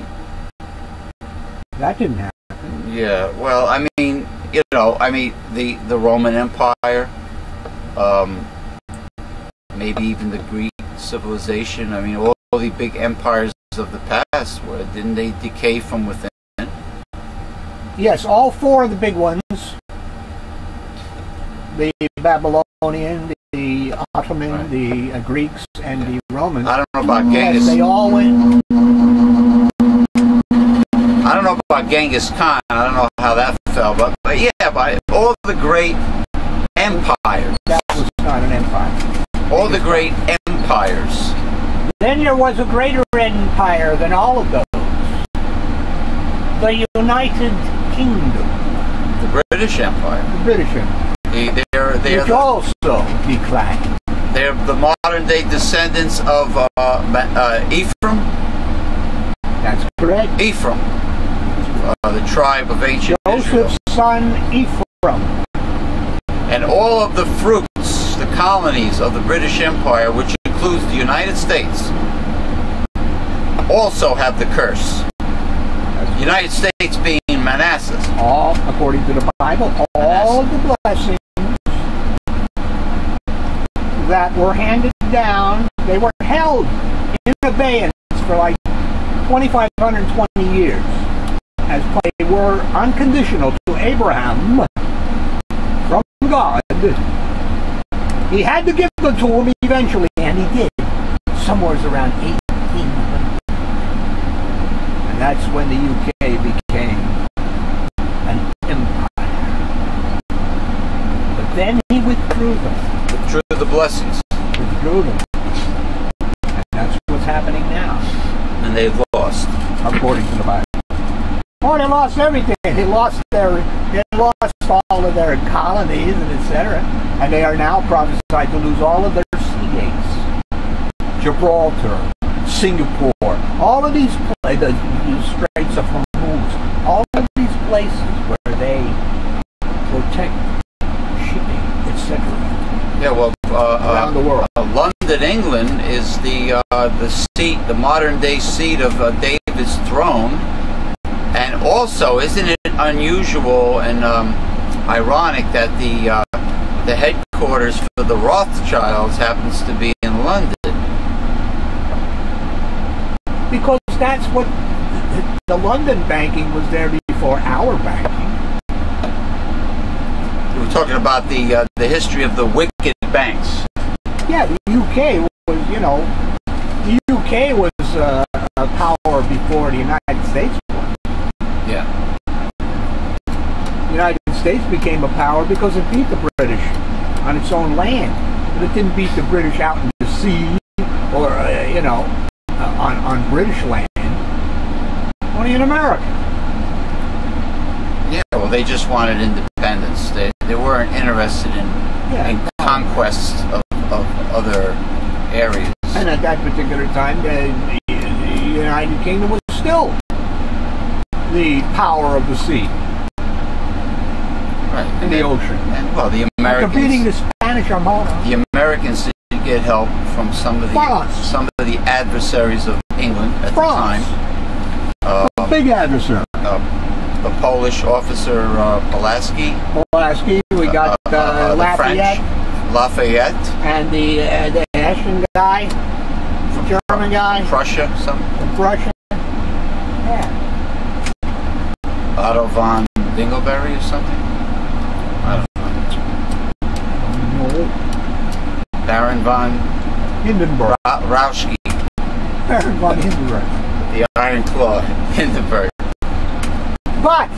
that didn't happen. Yeah. Well, I mean, you know, I mean, the the Roman Empire, um, maybe even the Greek civilization. I mean, all, all the big empires of the past, were, didn't they decay from within? Yes, all four of the big ones. The Babylonian, the Ottoman, right. the uh, Greeks, and yeah. the Romans. I don't know about Genghis. Yes, they all went. I don't know about Genghis Khan. I don't know how that fell, but, but yeah, but all the great empires. That was not an empire. All the great empires. Empires. Then there was a greater empire than all of those. the United Kingdom. The British Empire. The British Empire. They, they're, they're Which the, also declined. They're the modern-day descendants of uh, uh, Ephraim. That's correct. Ephraim. Uh, the tribe of ancient Joseph's Israel. Son Ephraim. And all of the fruits, the colonies of the British Empire, which includes the United States, also have the curse. The United States being Manassas. All, according to the Bible, all the blessings that were handed down, they were held in abeyance for like two thousand five hundred twenty years, as they were unconditional to Abraham from God. He had to give them to him eventually, and he did. Somewhere around eighteen hundred. And that's when the U K became an empire. But then he withdrew them. Withdrew the blessings. Withdrew them. And that's what's happening now. And they've lost. According to the Bible. Oh, they lost everything. They lost their, they lost all of their colonies and et cetera. And they are now prophesied to lose all of their sea gates, Gibraltar, Singapore, all of these places, the Straits of Hormuz, all of these places where they protect shipping, et cetera. Yeah, well, uh, around uh, the world, uh, London, England, is the uh, the seat, the modern day seat of uh, David's throne. And also, isn't it unusual and um, ironic that the uh, the headquarters for the Rothschilds happens to be in London? Because that's what the, the London banking was there before our banking. We were talking about the uh, the history of the wicked banks. Yeah, the U K was, you know, the U K was uh, a power before the United States. Yeah. The United States became a power because it beat the British on its own land, but it didn't beat the British out in the sea or, uh, you know, uh, on, on British land, only in America. Yeah, well, they just wanted independence. They, they weren't interested in, yeah, in conquests of, of other areas. And at that particular time, the, the United Kingdom was still the power of the sea, right, in the ocean. And, well, the Americans, competing the Spanish Armada. The Americans did get help from some of the France. some of the adversaries of England at France. the time. Uh, big adversary. Uh, the Polish officer uh, Pulaski. Pulaski. We got uh, uh, uh, Lafayette. French, Lafayette. And the uh, the Hessian guy, the German guy. Prussia. Some. Prussia. Yeah. Otto von Dingleberry or something? I don't know. No. Baron von Hindenburg. Ra Rauschke. Baron von Hindenburg. The Iron Claw Hindenburg. But,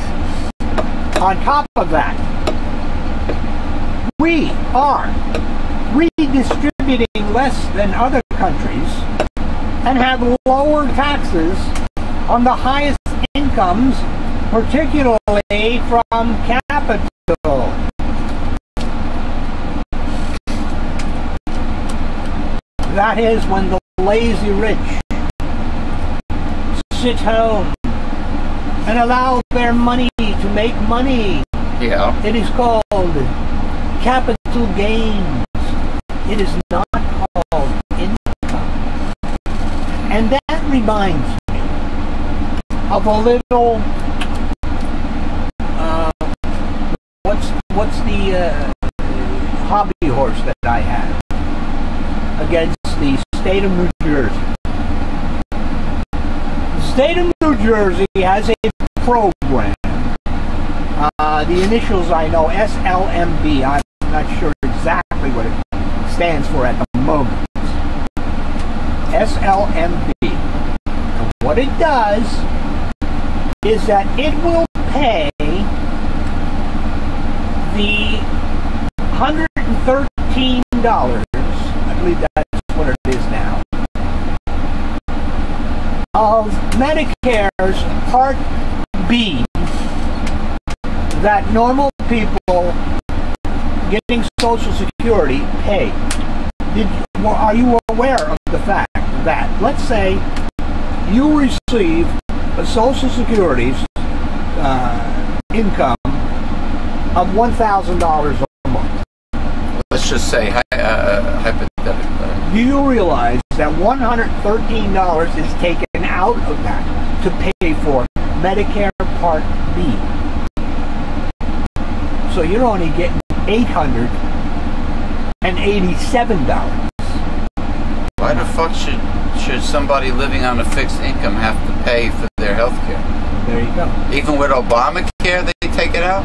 on top of that, we are redistributing less than other countries and have lower taxes on the highest incomes, particularly from capital. That is when the lazy rich sit home and allow their money to make money. Yeah. It is called capital gains. It is not called income. And that reminds me of a little What's what's the uh, hobby horse that I have against the state of New Jersey? The state of New Jersey has a program. Uh, the initials I know, S L M B. I'm not sure exactly what it stands for at the moment. S L M B. And what it does is that it will pay the one hundred thirteen dollars, I believe that's what it is now, of Medicare's Part B be that normal people getting Social Security pay. Did, are you aware of the fact that, let's say, you receive a Social Security uh, income of one thousand dollars a month? Let's just say hi, uh, hypothetically. Do you realize that one hundred thirteen dollars is taken out of that to pay for Medicare Part B? So you're only getting eight hundred eighty-seven dollars. Why the fuck should, should somebody living on a fixed income have to pay for their health care? There you go. Even with Obamacare, they take it out?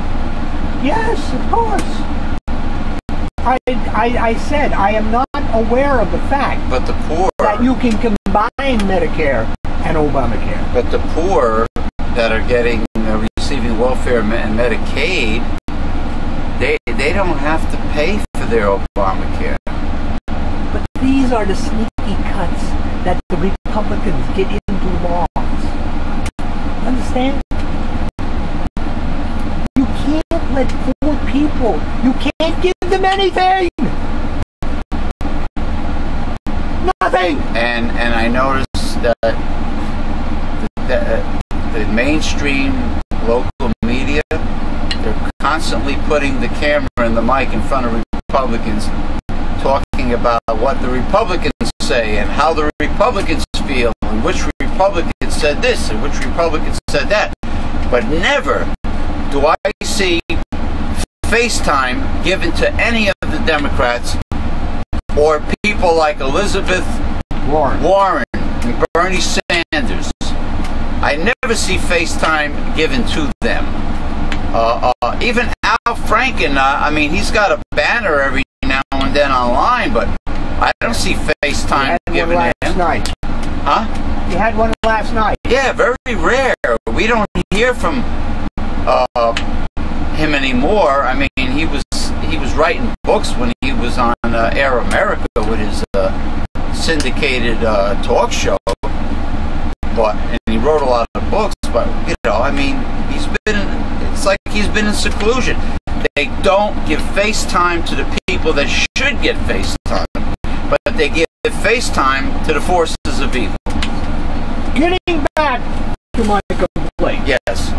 Yes, of course. I, I, I said I am not aware of the fact but the poor, that you can combine Medicare and Obamacare. But the poor that are getting uh, receiving welfare and Medicaid, they, they don't have to pay for their Obamacare. These are the sneaky cuts that the Republicans get into laws. Understand? You can't let poor people, you can't give them anything! Nothing! And and I noticed that the, the mainstream local media, they're constantly putting the camera and the mic in front of Republicans, talking about what the Republicans say and how the Republicans feel and which Republican said this and which Republican said that. But never do I see FaceTime given to any of the Democrats or people like Elizabeth Warren, Warren and Bernie Sanders. I never see FaceTime given to them. Uh, uh, even Al Franken, uh, I mean, he's got a banner every now and then online, but I don't see FaceTime given last him. night. Huh? You had one last night. Yeah, very rare. We don't hear from uh, him anymore. I mean, he was he was writing books when he was on uh, Air America with his uh, syndicated uh, talk show, but and he wrote a lot of books. But you know, I mean, he's been in, it's like he's been in seclusion. They don't give FaceTime to the people that should get FaceTime, but they give FaceTime to the forces of evil. Getting back to my complaint. Yes.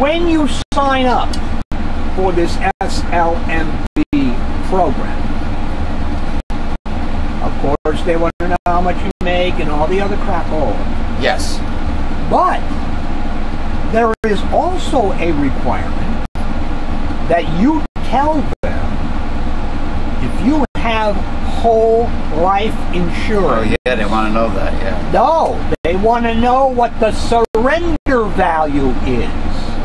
When you sign up for this S L M B program, of course they want to know how much you make and all the other crap all. Yes. But there is also a requirement that you tell them if you have whole life insurance. Oh yeah, they want to know that, yeah. No, they want to know what the surrender value is.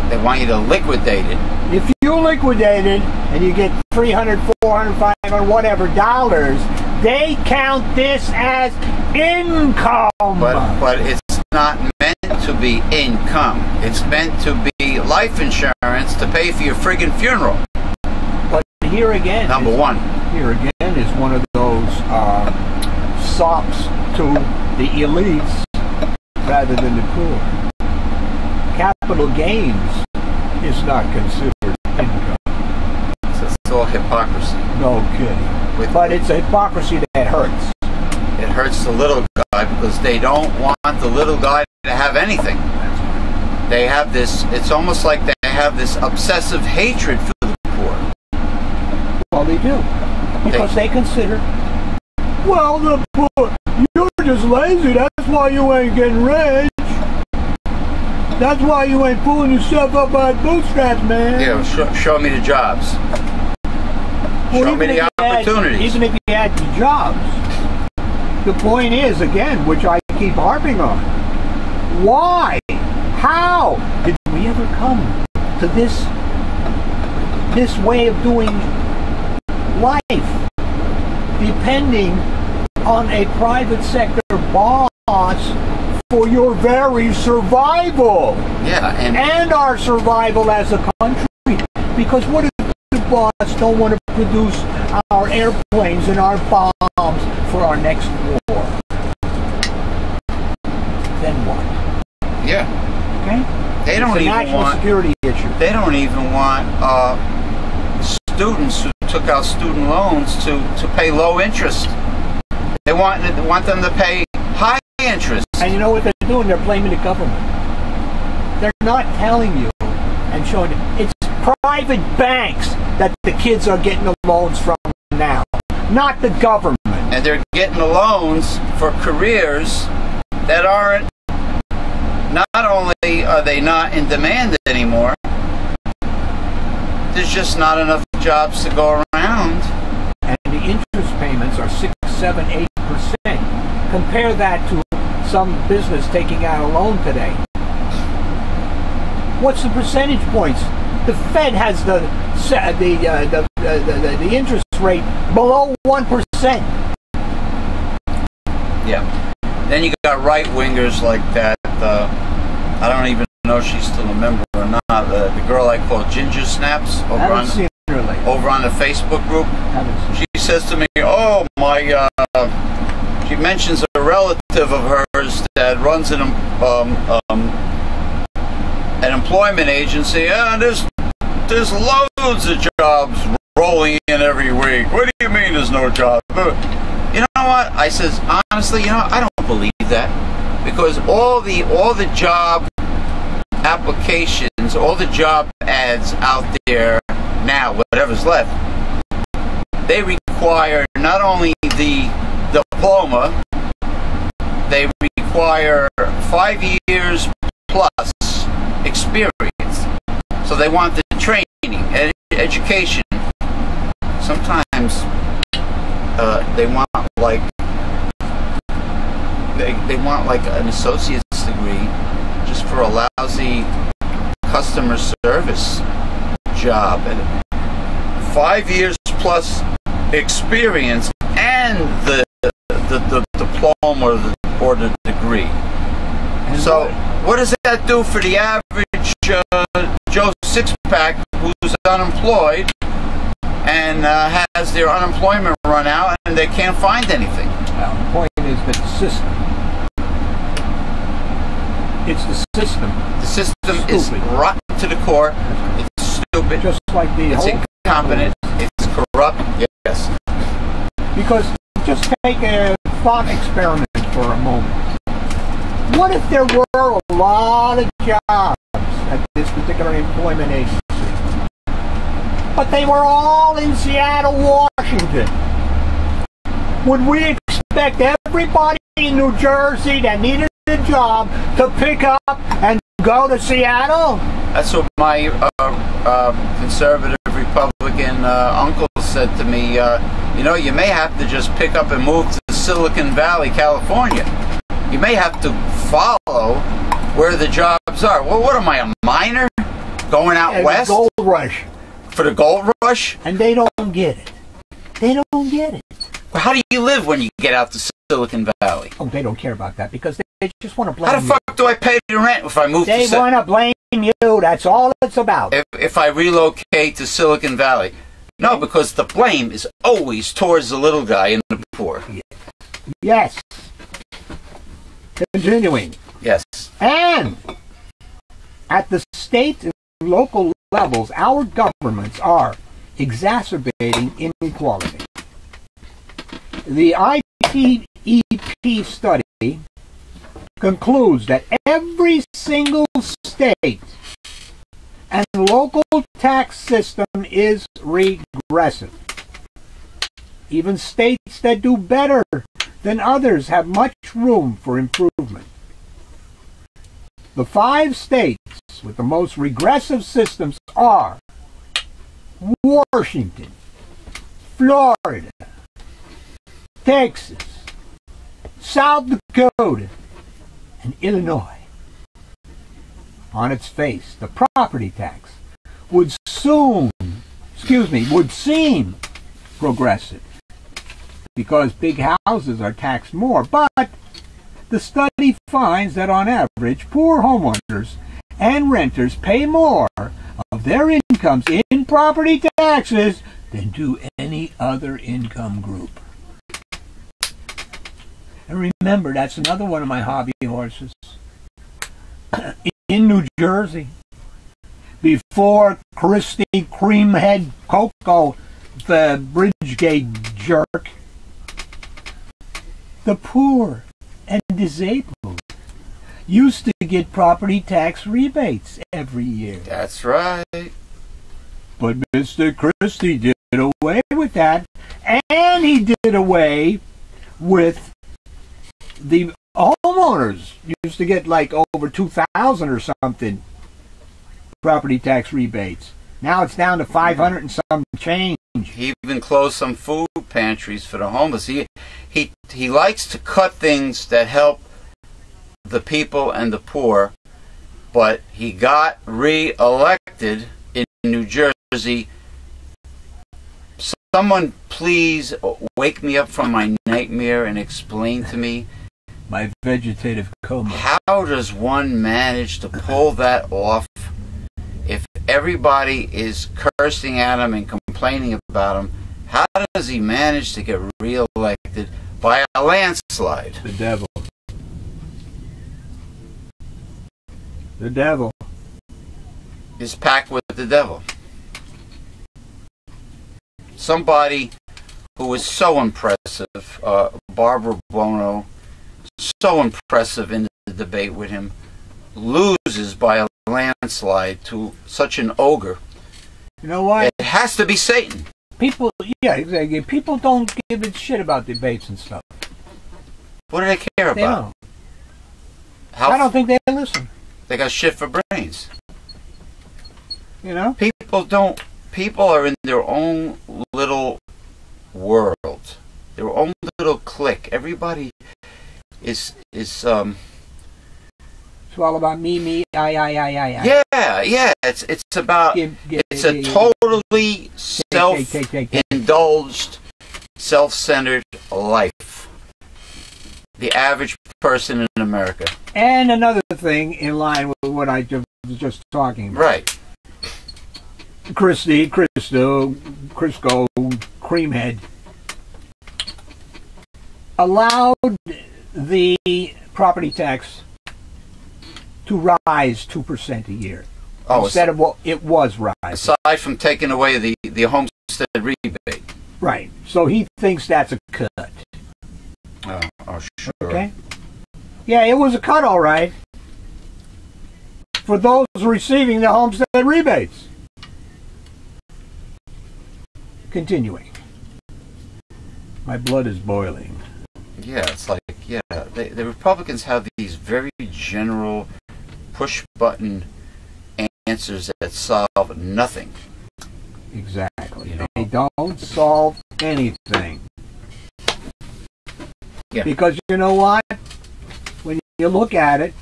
They want you to liquidate it. If you liquidate it and you get three hundred, four hundred, five hundred, whatever dollars, they count this as income. But, but it's not meant to be income. It's meant to be life insurance to pay for your friggin' funeral. But here again, number one, here again is one of those uh, sops to the elites rather than the poor. Capital gains is not considered income. So it's all hypocrisy. No kidding. With but it's a hypocrisy that hurts. It hurts the little guy because they don't want the little guy to have anything. They have this, it's almost like they have this obsessive hatred for the poor. Well, they do. Because they, they consider, well, the poor, you're just lazy, that's why you ain't getting rich. That's why you ain't pulling yourself up by bootstraps, man. Yeah, show, show me the jobs. Well, show me the opportunities. Had, even if you had the jobs. The point is, again, which I keep harping on, why, how did we ever come to this, this way of doing life, depending on a private sector boss for your very survival? Yeah, and, and our survival as a country, because what if the boss don't want to produce our airplanes and our bombs for our next war? Then they don't even want security issue. They don't even want uh, students who took out student loans to to pay low interest. They want they want them to pay high interest. And you know what they're doing? They're blaming the government. They're not telling you and showing you. It's private banks that the kids are getting the loans from now, not the government. And they're getting the loans for careers that aren't, not only are they not in demand anymore, there's just not enough jobs to go around. And the interest payments are six, seven, eight percent. Compare that to some business taking out a loan today. What's the percentage points? The Fed has the the uh, the, uh, the, the the interest rate below one percent. Yeah. Then you got right wingers like that. Uh, I don't even know if she's still a member or not. Uh, the girl I call Ginger Snaps over on over on the Facebook group. She says to me, "Oh my!" Uh, she mentions a relative of hers that runs an um, um, an employment agency. Yeah, there's there's loads of jobs rolling in every week. What do you mean there's no job? You know what? I says, honestly, you know, I don't believe that, because all the all the job applications, all the job ads out there now, whatever's left, they require not only the diploma, they require five years plus experience. So they want the training, ed education. Sometimes uh, they want like they, they want like an associate's degree just for a lousy customer service job, and five years plus experience and the the, the, the diploma or the, or the degree. And so what does that do for the average uh, Joe Sixpack who's unemployed and uh, has their unemployment run out and they can't find anything? Well, the point is that the system, it's the system. The system stupid. is rotten to the core, it's stupid, just like the it's incompetent, government. It's corrupt, yes. Because just take a thought experiment for a moment. What if there were a lot of jobs at this particular employment agency, but they were all in Seattle, Washington? Would we expect everybody in New Jersey that needed a job to pick up and go to Seattle? That's what my uh, uh, conservative Republican uh, uncle said to me. Uh, you know, you may have to just pick up and move to Silicon Valley, California. You may have to follow where the jobs are. Well, what am I, a miner going out and west? Gold rush. For the gold rush? And they don't get it. They don't get it. Well, how do you live when you get out to Silicon Valley? Oh, they don't care about that because they, they just want to blame you. How the fuck you. do I pay the rent if I move they to Silicon They want to blame you. That's all it's about. If, if I relocate to Silicon Valley. No, because the blame is always towards the little guy and the poor. Yes. Continuing. Yes. And at the state and local levels, our governments are exacerbating inequality. The I P E P study concludes that every single state and local tax system is regressive. Even states that do better than others have much room for improvement. The five states with the most regressive systems are Washington, Florida, Texas, South Dakota, and Illinois. On its face, the property tax would soon, excuse me, would seem progressive because big houses are taxed more, but the study finds that on average, poor homeowners and renters pay more of their incomes in property taxes than do any other income group. And remember, that's another one of my hobby horses. in New Jersey before Christie Creamhead Coco, the Bridgegate jerk. The poor and disabled used to get property tax rebates every year. That's right. But Mister Christie did away with that, and he did away with the homeowners. Used to get like over two thousand or something property tax rebates. Now it's down to five hundred and some change. He even closed some food pantries for the homeless. He, he, he likes to cut things that help the people and the poor, but he got re-elected in New Jersey. Someone please wake me up from my nightmare and explain to me, my vegetative coma, how does one manage to pull that off if everybody is cursing at him and complaining about him? How does he manage to get re-elected by a landslide? The devil. The devil. His pact with the devil. Somebody who was so impressive, uh, Barbara Bono, so impressive in the debate with him, loses by a landslide to such an ogre. You know why? It has to be Satan. People, yeah, exactly. People don't give a shit about debates and stuff. What do they care they about? Don't. How I don't think they listen. They got shit for brains. You know? People don't. People are in their own little world, their own little clique. Everybody is is um. It's all about me, me, I, I, I, I. Yeah, yeah. It's it's about give, give, it's give, a give, totally self-indulged, self-centered life. The average person in America. And another thing in line with what I was just talking about. Right. Christie, Christo, Crisco, Creamhead allowed the property tax to rise two percent a year oh, instead of what it was rising. Aside from taking away the the homestead rebate. Right. So he thinks that's a cut. Oh, oh sure. Okay. Yeah, it was a cut, all right, for those receiving the homestead rebates. Continuing. My blood is boiling. Yeah, it's like, yeah, they, the Republicans have these very general push-button answers that solve nothing. Exactly. You know? They don't solve anything. Yeah. Because you know what? When you look at it,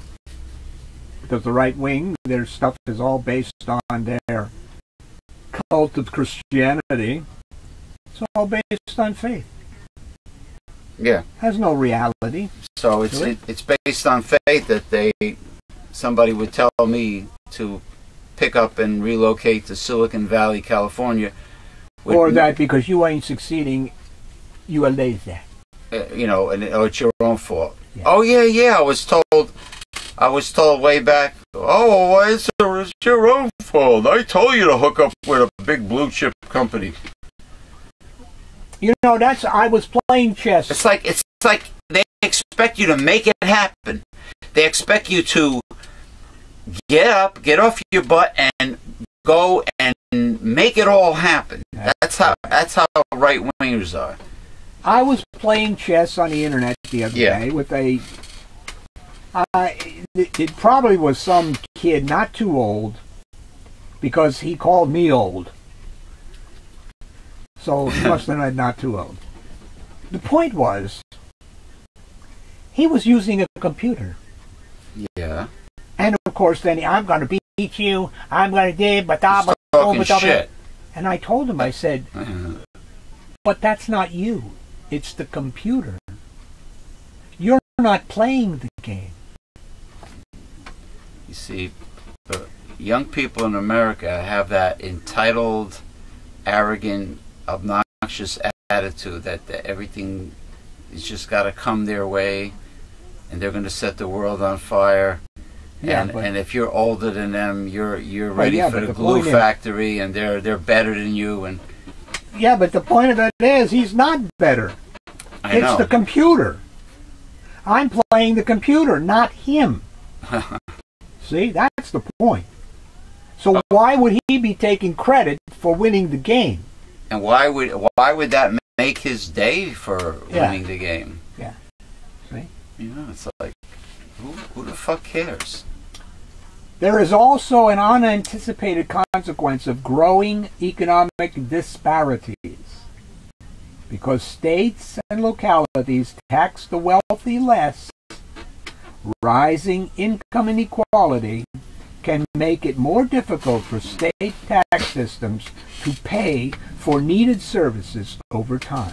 because the right wing, their stuff is all based on their cult of Christianity. It's all based on faith. Yeah, has no reality. So it's it, it's based on faith that they somebody would tell me to pick up and relocate to Silicon Valley, California, or that because you ain't succeeding, you are lazy. Uh, you know, and oh, it's your own fault. Yeah. Oh yeah, yeah. I was told. I was told way back, oh, it's, it's your own fault. I told you to hook up with a big blue chip company. You know, that's, I was playing chess. It's like, it's like they expect you to make it happen. They expect you to get up, get off your butt, and go and make it all happen. That's how, that's how right-wingers are. I was playing chess on the internet the other yeah. day with a... Uh, it, it probably was some kid not too old, because he called me old. So he must have been not too old. The point was, he was using a computer. Yeah. And of course, then I'm going to beat you. I'm going to do but da but And I told him, I said, mm-hmm. but that's not you. It's the computer. You're not playing the game. You see, uh, young people in America have that entitled, arrogant, obnoxious attitude that, that everything is just got to come their way, and they're going to set the world on fire, Yeah, and, and if you're older than them, you're you're ready yeah, for the, the glue factory, and they're they're better than you. And yeah, but the point of it is, he's not better. I it's know. the computer. I'm playing the computer, not him. See, that's the point. So why would he be taking credit for winning the game? And why would why would that make his day for yeah. winning the game? Yeah. See? You know, it's like, who, who the fuck cares? There is also an unanticipated consequence of growing economic disparities, because states and localities tax the wealthy less. Rising income inequality can make it more difficult for state tax systems to pay for needed services over time.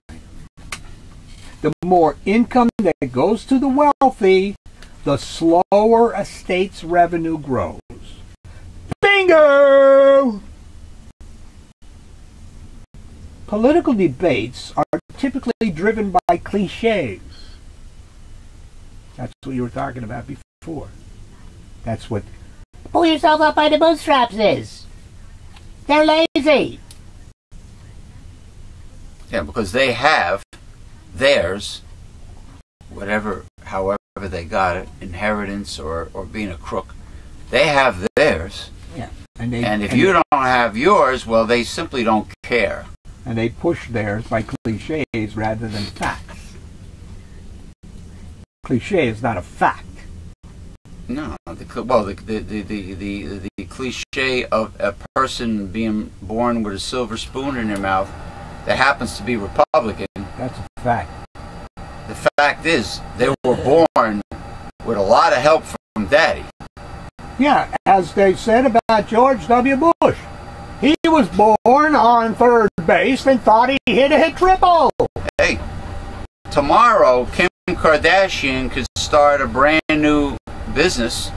The more income that goes to the wealthy, the slower a state's revenue grows. Bingo! Political debates are typically driven by cliches. That's what you were talking about before. That's what... Pull yourself up by the bootstraps is. They're lazy. Yeah, because they have theirs, whatever, however they got it, inheritance or, or being a crook. They have theirs. Yeah. And, they, and if and you they, don't have yours, well, they simply don't care. And they push theirs by cliches rather than facts. Cliche is not a fact. No, the, well, the the, the the the cliche of a person being born with a silver spoon in their mouth that happens to be Republican. That's a fact. The fact is, they were born with a lot of help from Daddy. Yeah, as they said about George W. Bush. He was born on third base and thought he hit a hit triple. Hey, tomorrow Kim Kardashian could start a brand new business,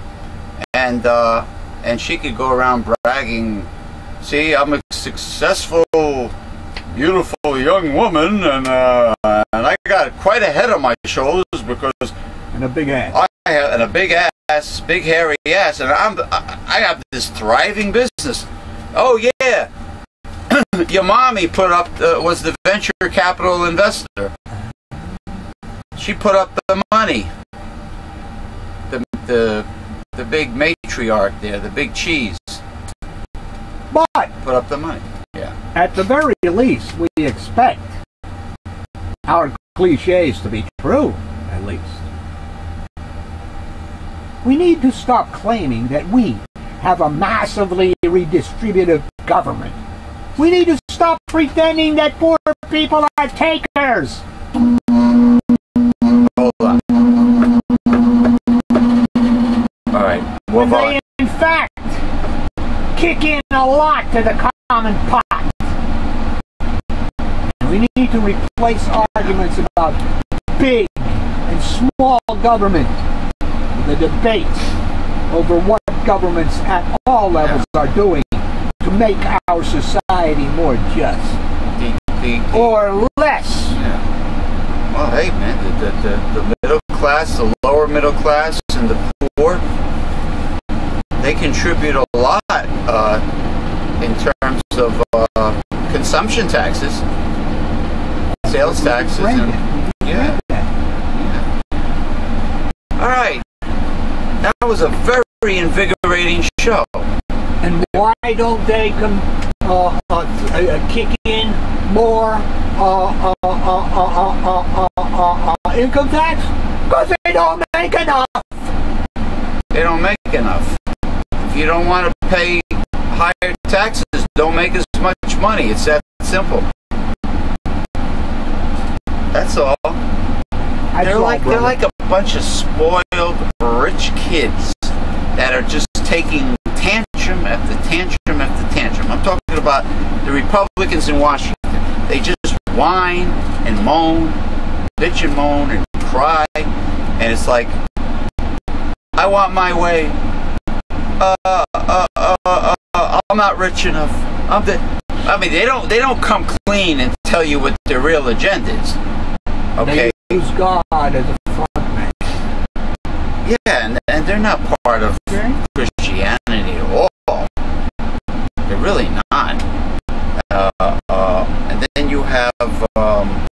and uh, and she could go around bragging, see, I'm a successful, beautiful young woman, and uh, and I got quite a head on my shoulders because and a big ass, I have and a big ass, big hairy ass, and I'm I, I have this thriving business. Oh yeah, your mommy put up uh, was the venture capital investor. She put up the money. The the big matriarch there, the big cheese. But put up the money. Yeah. At the very least, we expect our cliches to be true, at least. We need to stop claiming that we have a massively redistributive government. We need to stop pretending that poor people are takers. Hold on. When they, in fact, kick in a lot to the common pot. We need to replace arguments about big and small government with the debates over what governments at all levels are doing to make our society more just the, the, the, or less. Yeah. Well, hey, man, the, the, the middle class, the lower middle class, and the poor, they contribute a lot uh, in terms of uh, consumption taxes, sales taxes. And, yeah. yeah. All right. That was a very invigorating show. And why don't they come uh, uh, uh, kick in more uh, uh, uh, uh, uh, uh, uh, income tax? Because they don't make enough. They don't make enough. You don't want to pay higher taxes, don't make as much money. It's that simple. That's all. I they're like they're like a bunch of spoiled rich kids that are just taking tantrum after tantrum after tantrum. I'm talking about the Republicans in Washington. They just whine and moan, bitch and moan and cry, and it's like, I want my way. Uh, uh, uh, uh, uh, uh, I'm not rich enough. I'm the. I mean, they don't. They don't come clean and tell you what their real agenda is. Okay. They use God as a front man. Yeah, and and they're not part of have um,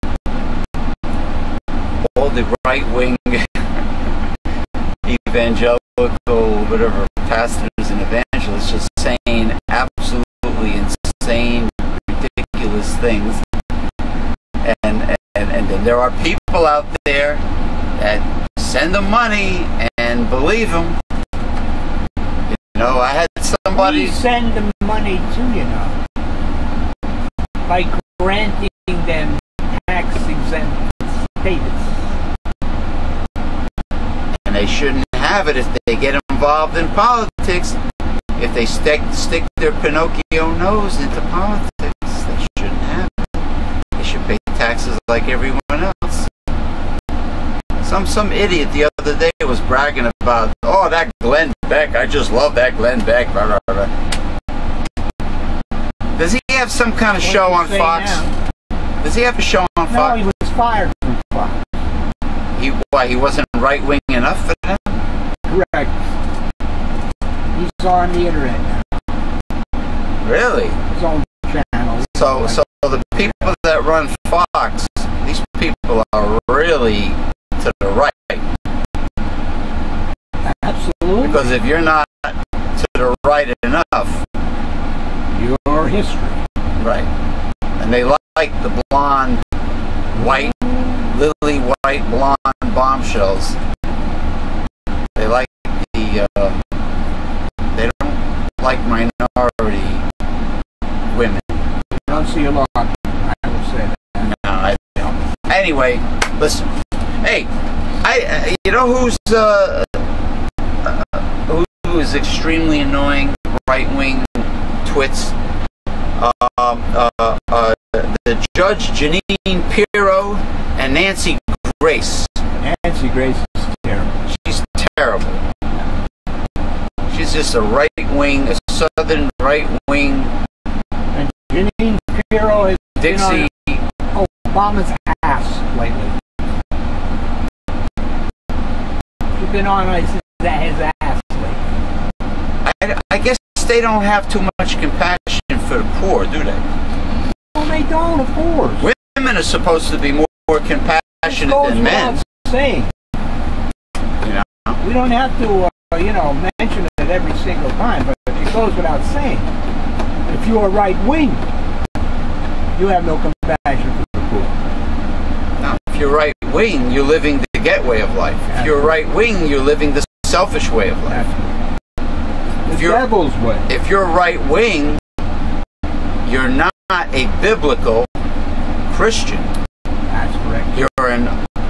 all the right-wing evangelical, whatever, pastors and evangelists just saying absolutely insane, ridiculous things. And, and, and then there are people out there that send them money and believe them. You know, I had somebody... We send them money too, you know, by granting them tax-exempt status. And they shouldn't have it if they get involved in politics. If they stick, stick their Pinocchio nose into politics, they shouldn't have it. They should pay taxes like everyone else. Some, some idiot the other day was bragging about, oh, that Glenn Beck, I just love that Glenn Beck, blah, blah, blah. Does he have some kind of what show on Fox? Now? Does he have a show on no, Fox? No, he was fired from Fox. He, why, he wasn't right-wing enough for that? Correct. He's on the internet now. Really? His own channel. So, right. So the people that run Fox, these people are really to the right. Absolutely. Because if you're not to the right enough... your history. Right. And they like the blonde, white, lily white, blonde bombshells. They like the, uh, they don't like minority women. You don't see a lot, I would say that. No, I don't. Anyway, listen. Hey, I, uh, you know who's, uh, uh, who, who is extremely annoying? Right-wing twits. Uh, uh, uh, the Judge Jeanine Pirro and Nancy Grace. Nancy Grace is terrible. She's terrible. She's just a right-wing, a southern right-wing. And Jeanine Pirro has Dixie been on Obama's ass lately. She's been on his, his ass lately. I, I guess they don't have too much compassion for the poor, do they? Well, they don't, of course. Women are supposed to be more, more compassionate than men. Saying, you know, we don't have to, uh, you know, mention it every single time, but it goes without saying. If you are right wing, you have no compassion for the poor. Now, if you're right wing, you're living the get way of life. If you're right wing, you're living the selfish way of life. If you're, devil's way. If you're right wing, you're not a biblical Christian. That's correct. You're an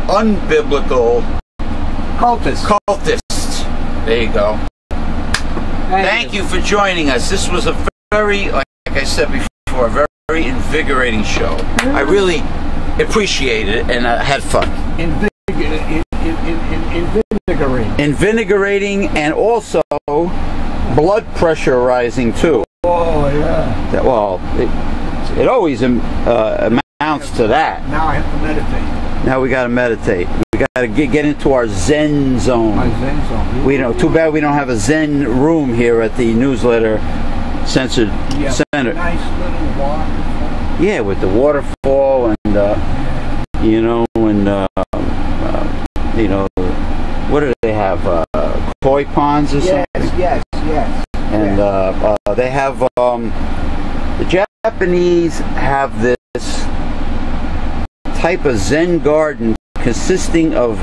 unbiblical cultist. Cultist. There you go. Thank, Thank you. you for joining us. This was a very, like I said before, a very, very invigorating show. Mm-hmm. I really appreciated it and I had fun. Invig in, in, in, in, invigorating. Invigorating and also blood pressure rising too. Oh yeah. Well, it, it always uh, amounts to that. Now I have to meditate. Now we got to meditate. We got to get, get into our Zen zone. My Zen zone. We don't. Too bad we don't have a Zen room here at the Newsletter Censored yeah, Center. A nice little waterfall. Yeah, with the waterfall and uh, you know, and uh, uh, you know, what do they have? Uh, koi ponds or yes, something? Yes. Yes. Yes. And uh, uh, they have, um, the Japanese have this type of Zen garden consisting of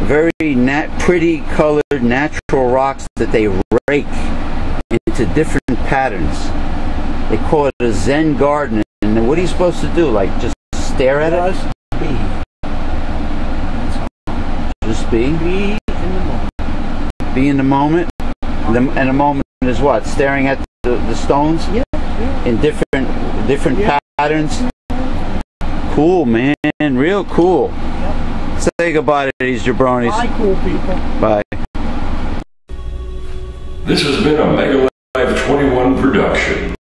very nat pretty colored natural rocks that they rake into different patterns. They call it a Zen garden. And what are you supposed to do? Like just stare at it? Just be. Just be? Be in the moment. Be in the moment? And a moment. Is what? Staring at the, the stones? Yeah, yeah. In different different yeah. patterns? Cool, man. Real cool. Yeah. Say goodbye to these jabronis. Bye, cool people. Bye. This has been a Megalife twenty-one production.